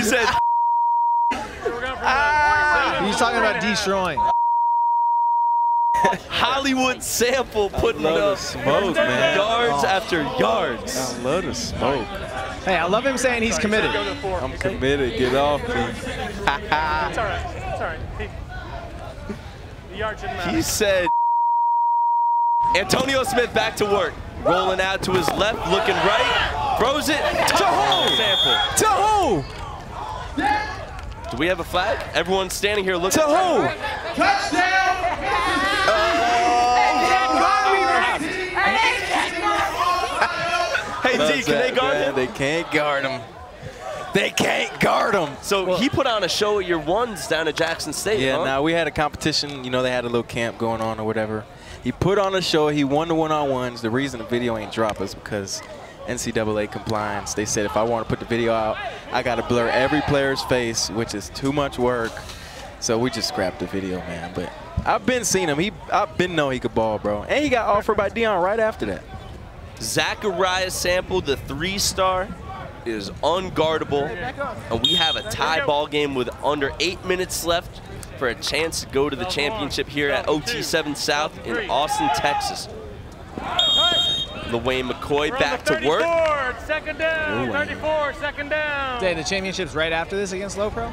said he's talking about destroying. Hollywood Sample putting up smoke, man. Yards after yards. I love the smoke. Hey, I love him saying he's committed. I'm committed. Get off me. It's all right. It's all right. The yard didn't matter. He said, Antonio Smith back to work. Rolling out to his left, looking right. Throws it to who? Sample. To who? Do we have a flag? Everyone's standing here looking. To who? Touchdown! Hey, D, can they guard him? They can't guard him. They can't guard him. So he put on a show at year ones down at Jackson State. Yeah, now we had a competition. You know, they had a little camp going on or whatever. He put on a show. He won the one-on-ones. The reason the video ain't dropped is because NCAA compliance. They said if I want to put the video out, I got to blur every player's face, which is too much work. So we just scrapped the video, man. But I've been seeing him. I've been knowing he could ball, bro. And he got offered by Deion right after that. Zachariah Sample, the 3-star, is unguardable, and we have a tie ball game with under 8 minutes left for a chance to go to the championship here at OT7 South in Austin, Texas. Lewayne McCoy back to work. Second down, 34, second down. Hey, the championship's right after this against Low Pro?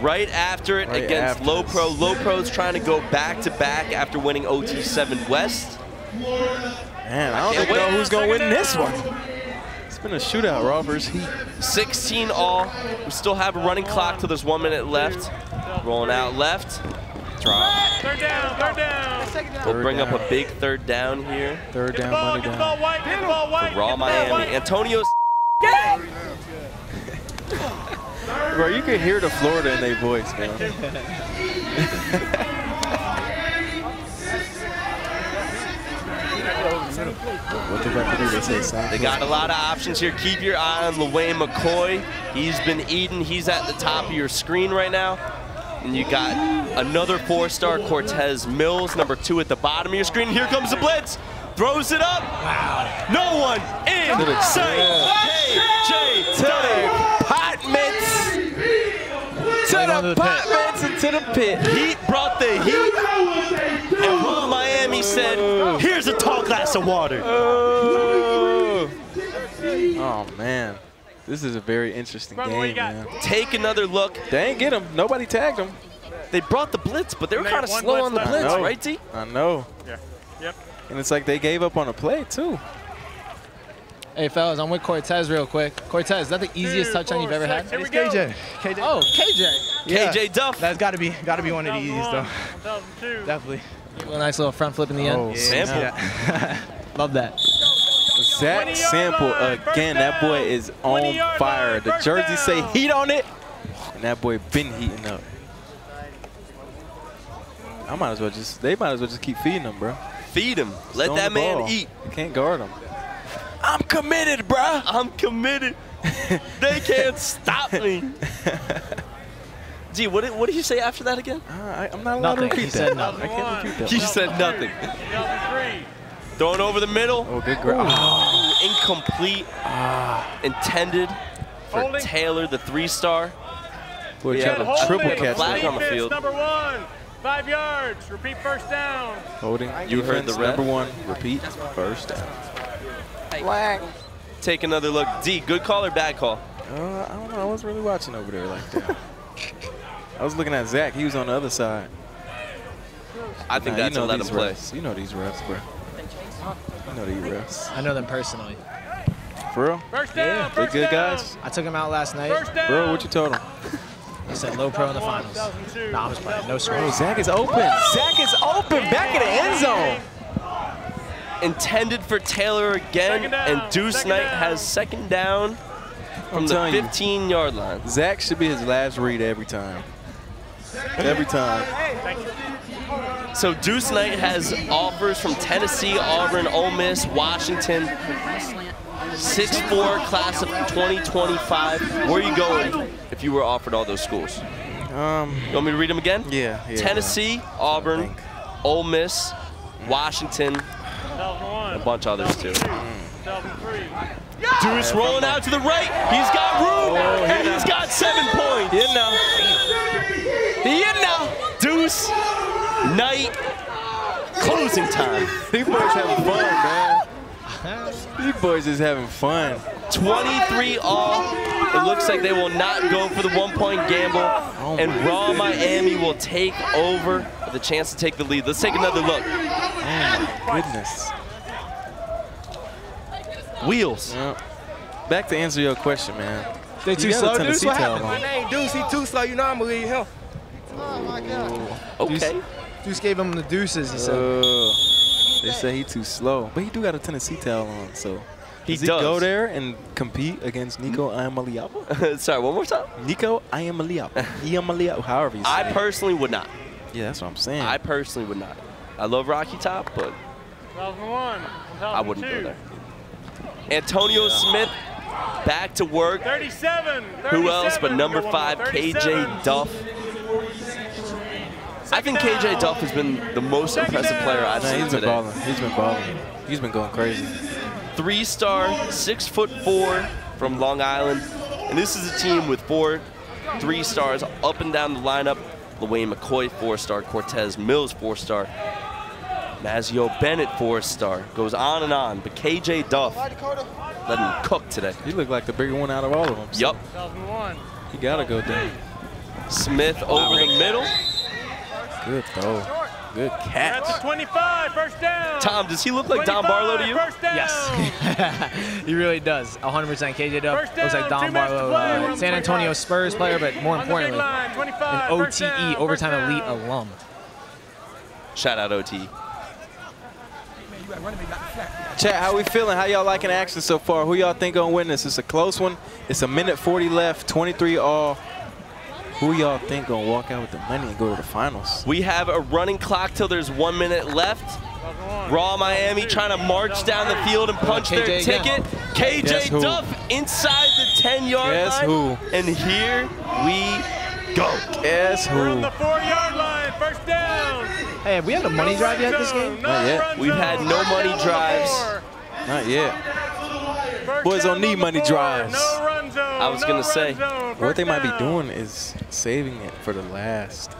Right after it against Low Pro. Low Pro's trying to go back-to-back after winning OT7 West. Man, I don't know who's going to win this one. It's been a shootout, Robbers. 16 all. We still have a running clock till there's 1 minute left. Rolling out left. Drop. Third down, third down. We'll bring up a big third down here. Third down, money down. Raw Miami. Antonio's. Bro, you can hear the Florida in their voice, man. What defensive referee this is. They got a lot of options here. Keep your eye on Lewayne McCoy. He's been eating. He's at the top of your screen right now. And you got another four-star, Cortez Mills, number 2 at the bottom of your screen. Here comes the blitz. Throws it up. Wow. No one in sight. KJ Duff. To the apartments and to the pit. Heat brought the heat. And Raw Miami said, here's a tall glass of water. Oh, man. This is a very interesting game, man. Take another look. They ain't get him. Nobody tagged him. They brought the blitz, but they were kind of slow on the blitz, right, T? I know. Yeah. Yep. And it's like they gave up on a play, too. Hey, fellas, I'm with Cortez real quick. Cortez, is that the easiest touchdown you've ever had? It's KJ. KJ. Oh, KJ. Yeah. KJ Duff. That's got to be one of the easiest, though. Definitely. A nice little front flip in the end. Sample. Yeah. Love that. Zach Sample again. That boy is on fire. The jersey say heat on it, and that boy been heating up. I might as well just. They might as well just keep feeding him, bro. Feed him. Let that man eat. You can't guard him. I'm committed, bruh. I'm committed. They can't stop me. Gee, what did you say after that again? I'm not allowed to repeat that. I can't repeat that. He said nothing. Throwing over the middle. Oh, good grab. Oh, incomplete. Intended for Taylor, the 3-star. Boy, he had a triple catch. Flag on the field. Number 1, 5 yards. Repeat first down. Holding. You heard the ref. Number 1. Repeat first down. Black. Take another look. D, good call or bad call? I don't know. I wasn't really watching over there like that. I was looking at Zach. He was on the other side. I think that's a let him play. You know these refs, bro. You know these refs. I know them personally. For real? First down, yeah. They good guys? I took him out last night. Bro, what you told him? He said low pro in the finals. Nah, I was playing. No score. Oh, Zach is open. Whoa! Zach is open. Back in the end zone. Intended for Taylor again, and Deuce Knight has second down from the 15-yard line. Zach should be his last read every time. Every time. So Deuce Knight has offers from Tennessee, Auburn, Ole Miss, Washington. 6'4", class of 2025. Where are you going if you were offered all those schools? You want me to read them again? Yeah. Tennessee, Auburn, Ole Miss, Washington. A bunch of others, too. Deuce rolling out to the right. He's got room, and he's got 7 points. He in now. He in now. Deuce Knight, closing time. These boys having fun, man. These boys is having fun. 23 all. It looks like they will not go for the one-point gamble, and Raw Miami will take over with a chance to take the lead. Let's take another look. Oh, my goodness. Wheels. Yep. Back to answer your question, man. They too slow, Deuce. What happened? My name, Deuce. He too slow. You know I'm going to leave him. Oh, my God. Okay. Deuce gave him the deuces, he said. They say he too slow. But he do got a Tennessee towel on, so. Does he go there and compete against Nico Iamaliapa? Sorry, one more time? Nico Iamaliapa, however you say it. I personally would not. Yeah, that's what I'm saying. I personally would not. I love Rocky Top, but I wouldn't go there. Antonio Smith back to work. 37. Who else but number 5, KJ Duff. I think KJ Duff has been the most impressive player I've seen today. He's been balling. He's been going crazy. 3-star, 6'4" from Long Island. And this is a team with 4 3 stars up and down the lineup. Lewayne McCoy, 4-star. Cortez Mills, 4-star. Mazeo Bennett, 4-star. Goes on and on. But KJ Duff let him cook today. He looked like the bigger one out of all of them. So. Yep. He got to go down. Smith over the middle. Good throw. Good catch. That's 25, first down. Tom, does he look like Don Barlow to you? Yes. He really does. 100% KJ Duff looks like Don Barlow, San Antonio Spurs player, but more importantly, an OTE, Overtime Elite alum. Shout out OTE. Chat, how we feeling? How y'all liking action so far? Who y'all think gonna win this? It's a close one. It's a minute 40 left, 23 all. Who y'all think gonna walk out with the money and go to the finals? We have a running clock till there's 1 minute left. Raw Miami trying to march down the field and punch their ticket. KJ Duff inside the 10-yard line. Who? And here we go. Guess who? From the 4-yard line, first down. Hey, have we had a money drive yet this game? Not yet. We've had no money drives. Not yet. Boys don't need money drives. I was going to say, what they might be doing is saving it for the last.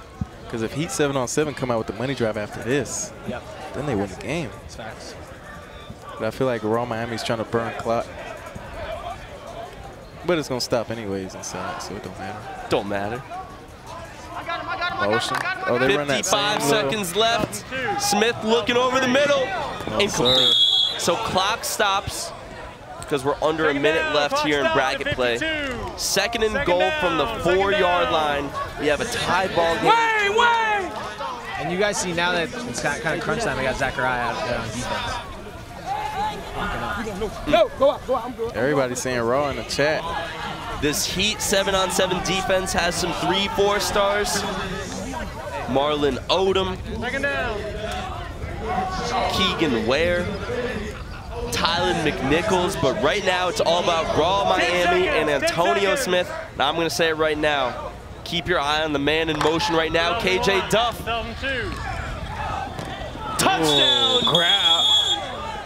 Because if Heat 7 on 7 come out with the money drive after this, then they win the game. It's facts. But I feel like Raw Miami's trying to burn clock. But it's going to stop anyways inside, so it don't matter. Don't matter. Motion. Oh, they run that 55 seconds left. Smith looking over the middle. Incomplete. So clock stops because we're under a minute left here in bracket play. Second and goal from the 4-yard line. We have a tied ball game. Wait, wait! And you guys see now that it's kind of crunch time, we got Zachariah out there on defense. Everybody's saying Raw in the chat. This Heat 7-on-7 defense has some 3-4 stars. Marlon Odom, Keegan Ware, Tylan McNichols, but right now it's all about Raw Miami and Antonio Smith. Now I'm going to say it right now. Keep your eye on the man in motion right now, KJ Duff. Touchdown! Crowd.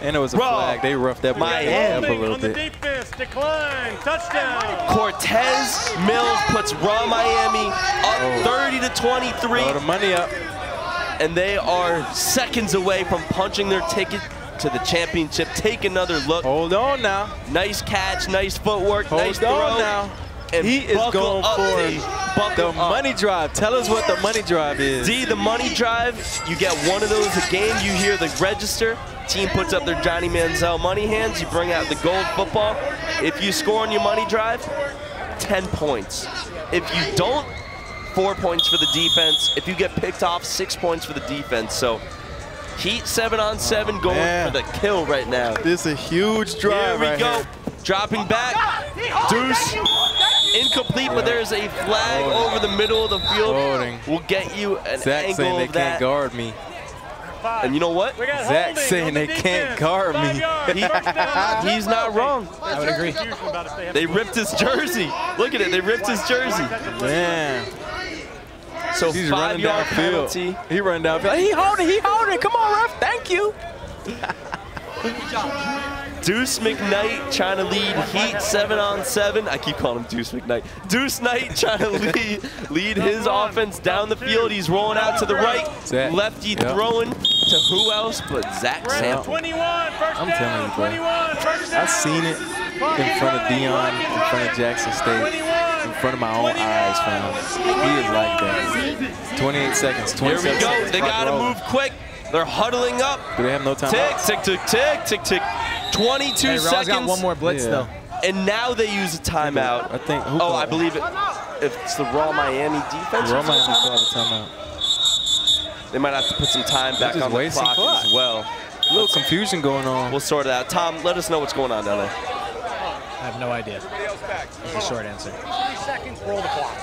And it was a flag. They roughed that Miami up a little bit. Decline. Touchdown. Cortez Mills puts Raw Miami up 30-23. Throw the money up. And they are seconds away from punching their ticket to the championship. Take another look. Hold on now. Nice catch, nice footwork, nice throw. Hold on now. And he is going for the money drive. Tell us what the money drive is. D, the money drive, you get one of those a game. You hear the register. Team puts up their Johnny Manziel money hands. You bring out the gold football. If you score on your money drive, 10 points. If you don't, 4 points for the defense. If you get picked off, 6 points for the defense. So Heat 7-on-7 going for the kill right now. This is a huge drive. Here we go. Here. Dropping back. Deuce. Incomplete, but there's a flag over the middle of the field. We'll get you an angle of that. Zach saying they can't guard me. And you know what? Zach saying they can't guard me. He's not wrong. I would agree. They ripped his jersey. Look at it. They ripped his jersey. Man. So he's 5-yard penalty. He running down. He holding. He holding. Come on, ref. Thank you. Good job. Deuce McKnight trying to lead Heat 7-on-7. I keep calling him Deuce McKnight. Deuce Knight trying to lead his offense down the field. He's rolling out to the right. Lefty throwing to who else but Zach Sample. I'm telling you, bro. I've seen it in front of Dion, in front of Jackson State, in front of my own eyes, fam. He is like that. 28 seconds, 20 seconds. Here we go. They got to move quick. They're huddling up. Do they have no time? Tick, tick, tick, tick, tick, tick. 22 seconds. Raw's got one more blitz though. And now they use a timeout. I think. Oh, I believe it. If it's the Raw Miami defense. Raw Miami saw the timeout. They might have to put some time back on the clock as well. A little confusion going on. We'll sort it out. Tom, let us know what's going on down there. I have no idea. That's a short answer. 3 seconds. Roll the clock.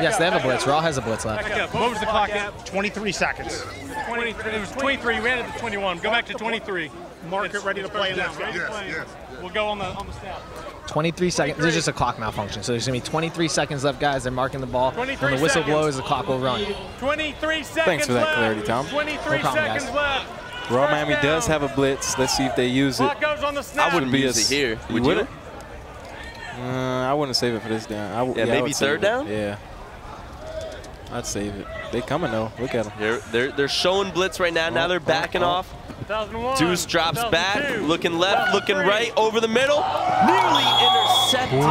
Yes, they have a blitz. Raw has a blitz left. What was the clock at? 23 seconds. 23. It was 23. We had it to 21. Go back to 23. Mark it ready to play now. We'll go on the snap. 23 seconds. There's just a clock malfunction. So there's going to be 23 seconds left, guys. They're marking the ball. When the whistle blows, the clock will run. 23 seconds left. Thanks for that clarity, Tom. 23 seconds left. Raw Miami does have a blitz. Let's see if they use it. I wouldn't be here. Would you? I wouldn't save it for this down. Maybe third down? Yeah. I'd save it. They coming though. Look at them. They're showing blitz right now. Now they're backing off. Deuce drops back, looking left, looking right, over the middle. Nearly intercepted.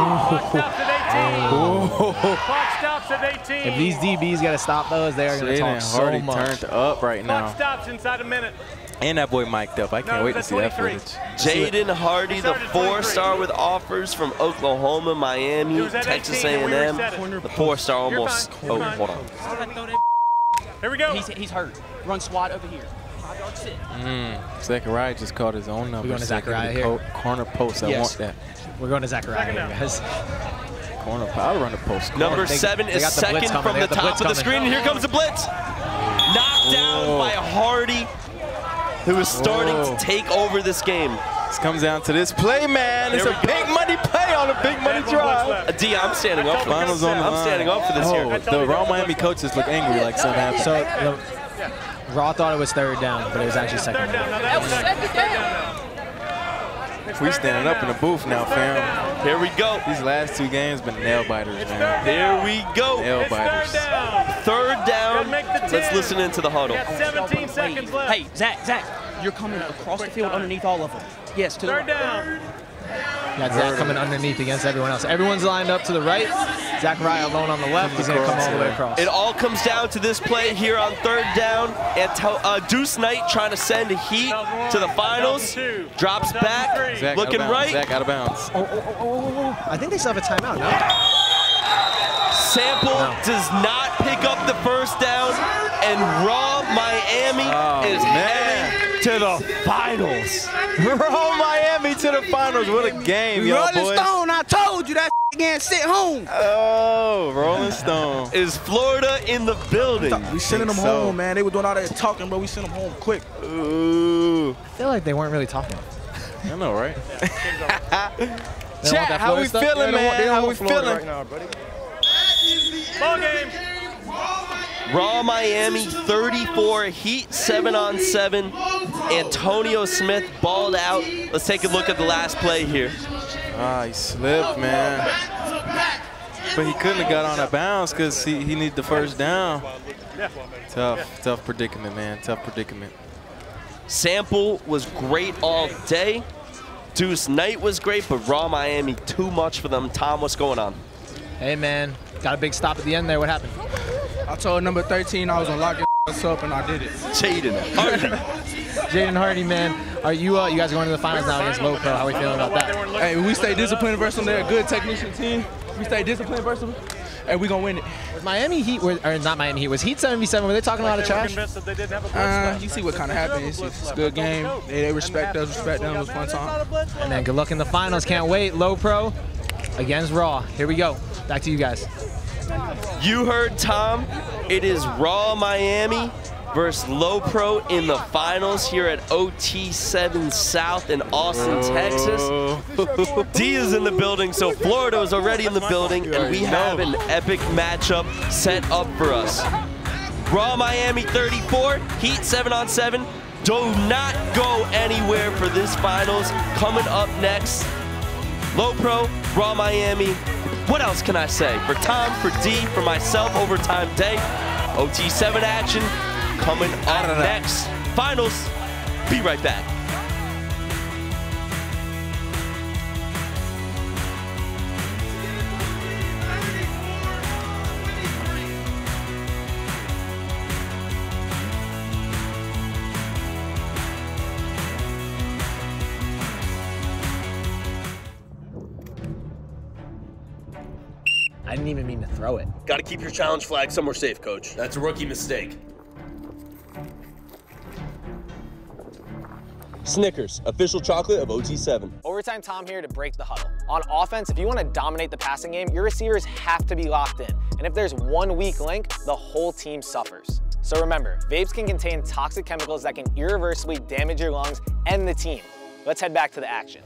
Clock stops at 18. If these DBs got to stop those, they are going to talk so much. Turned up right now. Clock stops inside a minute. And that boy mic'd up. I can't wait to see that footage. Jaden Hardy, the 4-star with offers from Oklahoma, Miami, Texas A&M. The 4-star almost. Oh, hold on. Here we go. He's hurt. Run SWAT over here. Zachariah just caught his own number. We're going to Zachariah here. Corner post. I want that. We're going to Zachariah here, guys. Corner post. I'll run the post. Number 7 is second from the top of the screen, and here comes the blitz. knocked down by Hardy, who is starting to take over this game. This comes down to this play, man. It's a big money play on a big money drive. D, I'm standing up for this. I'm standing up for this here. The Raw Miami coaches look angry like something happened. So, Raw thought it was third down, but it was actually second down. That was second down. We standing up in the booth now, fam. Here we go. These last two games been nail biters, man. There we go. Nail biters. Third down. Let's listen into the huddle. 17 seconds left. Hey, Zach, you're coming across the field underneath all of them. Yes, to the right. Third down. Got Zach coming underneath against everyone else. Everyone's lined up to the right. Zachariah alone on the left. He's going to come all the way across. It all comes down to this play here on third down. And Deuce Knight trying to send Heat to the finals. Drops back, looking right. Zach out of bounds. I think they still have a timeout now. Sample does not pick up the first down. And Raw Miami is heading to the finals. Raw Miami to the finals. What a game, y'all boys. Rolling Stone, I told you that again, sit home. Oh, Rolling Stone. Is Florida in the building? We sending them home, man. They were doing all that talking, but we sent them home quick. Ooh. I feel like they weren't really talking. I know, right? Chat, how we feeling, man? How we feeling? Right now, buddy. Ball game. Raw Miami 34, Heat 7 on 7. Antonio Smith balled out. Let's take a look at the last play here. Ah, he slipped, man. But he couldn't have got on a bounds because he needed the first down. Tough predicament, man. Tough predicament. Sample was great all day. Deuce Knight was great, but Raw Miami too much for them. Tom, what's going on? Hey, man. Got a big stop at the end there. What happened? I told number 13 I was gonna lock his up, and I did it. Jaden Hardy, man. Are you you guys going to the finals now against Low Pro? How are we feeling about that? Hey, we stay disciplined versus them. They're a good technician team. We stay disciplined versus them, and we gonna win it. Was Miami Heat, or not Miami Heat, was Heat 77, were they talking a lot of trash? You see what kind of happened. It's a good game. They respect us, respect them. It was a fun time. And then good luck in the finals. Can't wait. Low Pro against Raw. Here we go. Back to you guys. You heard Tom. It is Raw Miami versus Low Pro in the finals here at OT7 South in Austin, Texas. D is in the building, so Florida is already in the building, and we have an epic matchup set up for us. Raw Miami 34, Heat 7 on 7. Do not go anywhere for this finals. Coming up next, Low Pro, Raw Miami. What else can I say? For Tom, for D, for myself, overtime day, OT7 action coming up next. Finals, be right back. I didn't even mean to throw it. Gotta keep your challenge flag somewhere safe, coach. That's a rookie mistake. Snickers, official chocolate of OT7. Overtime Tom here to break the huddle. On offense, if you want to dominate the passing game, your receivers have to be locked in. And if there's one weak link, the whole team suffers. So remember, vapes can contain toxic chemicals that can irreversibly damage your lungs and the team. Let's head back to the action.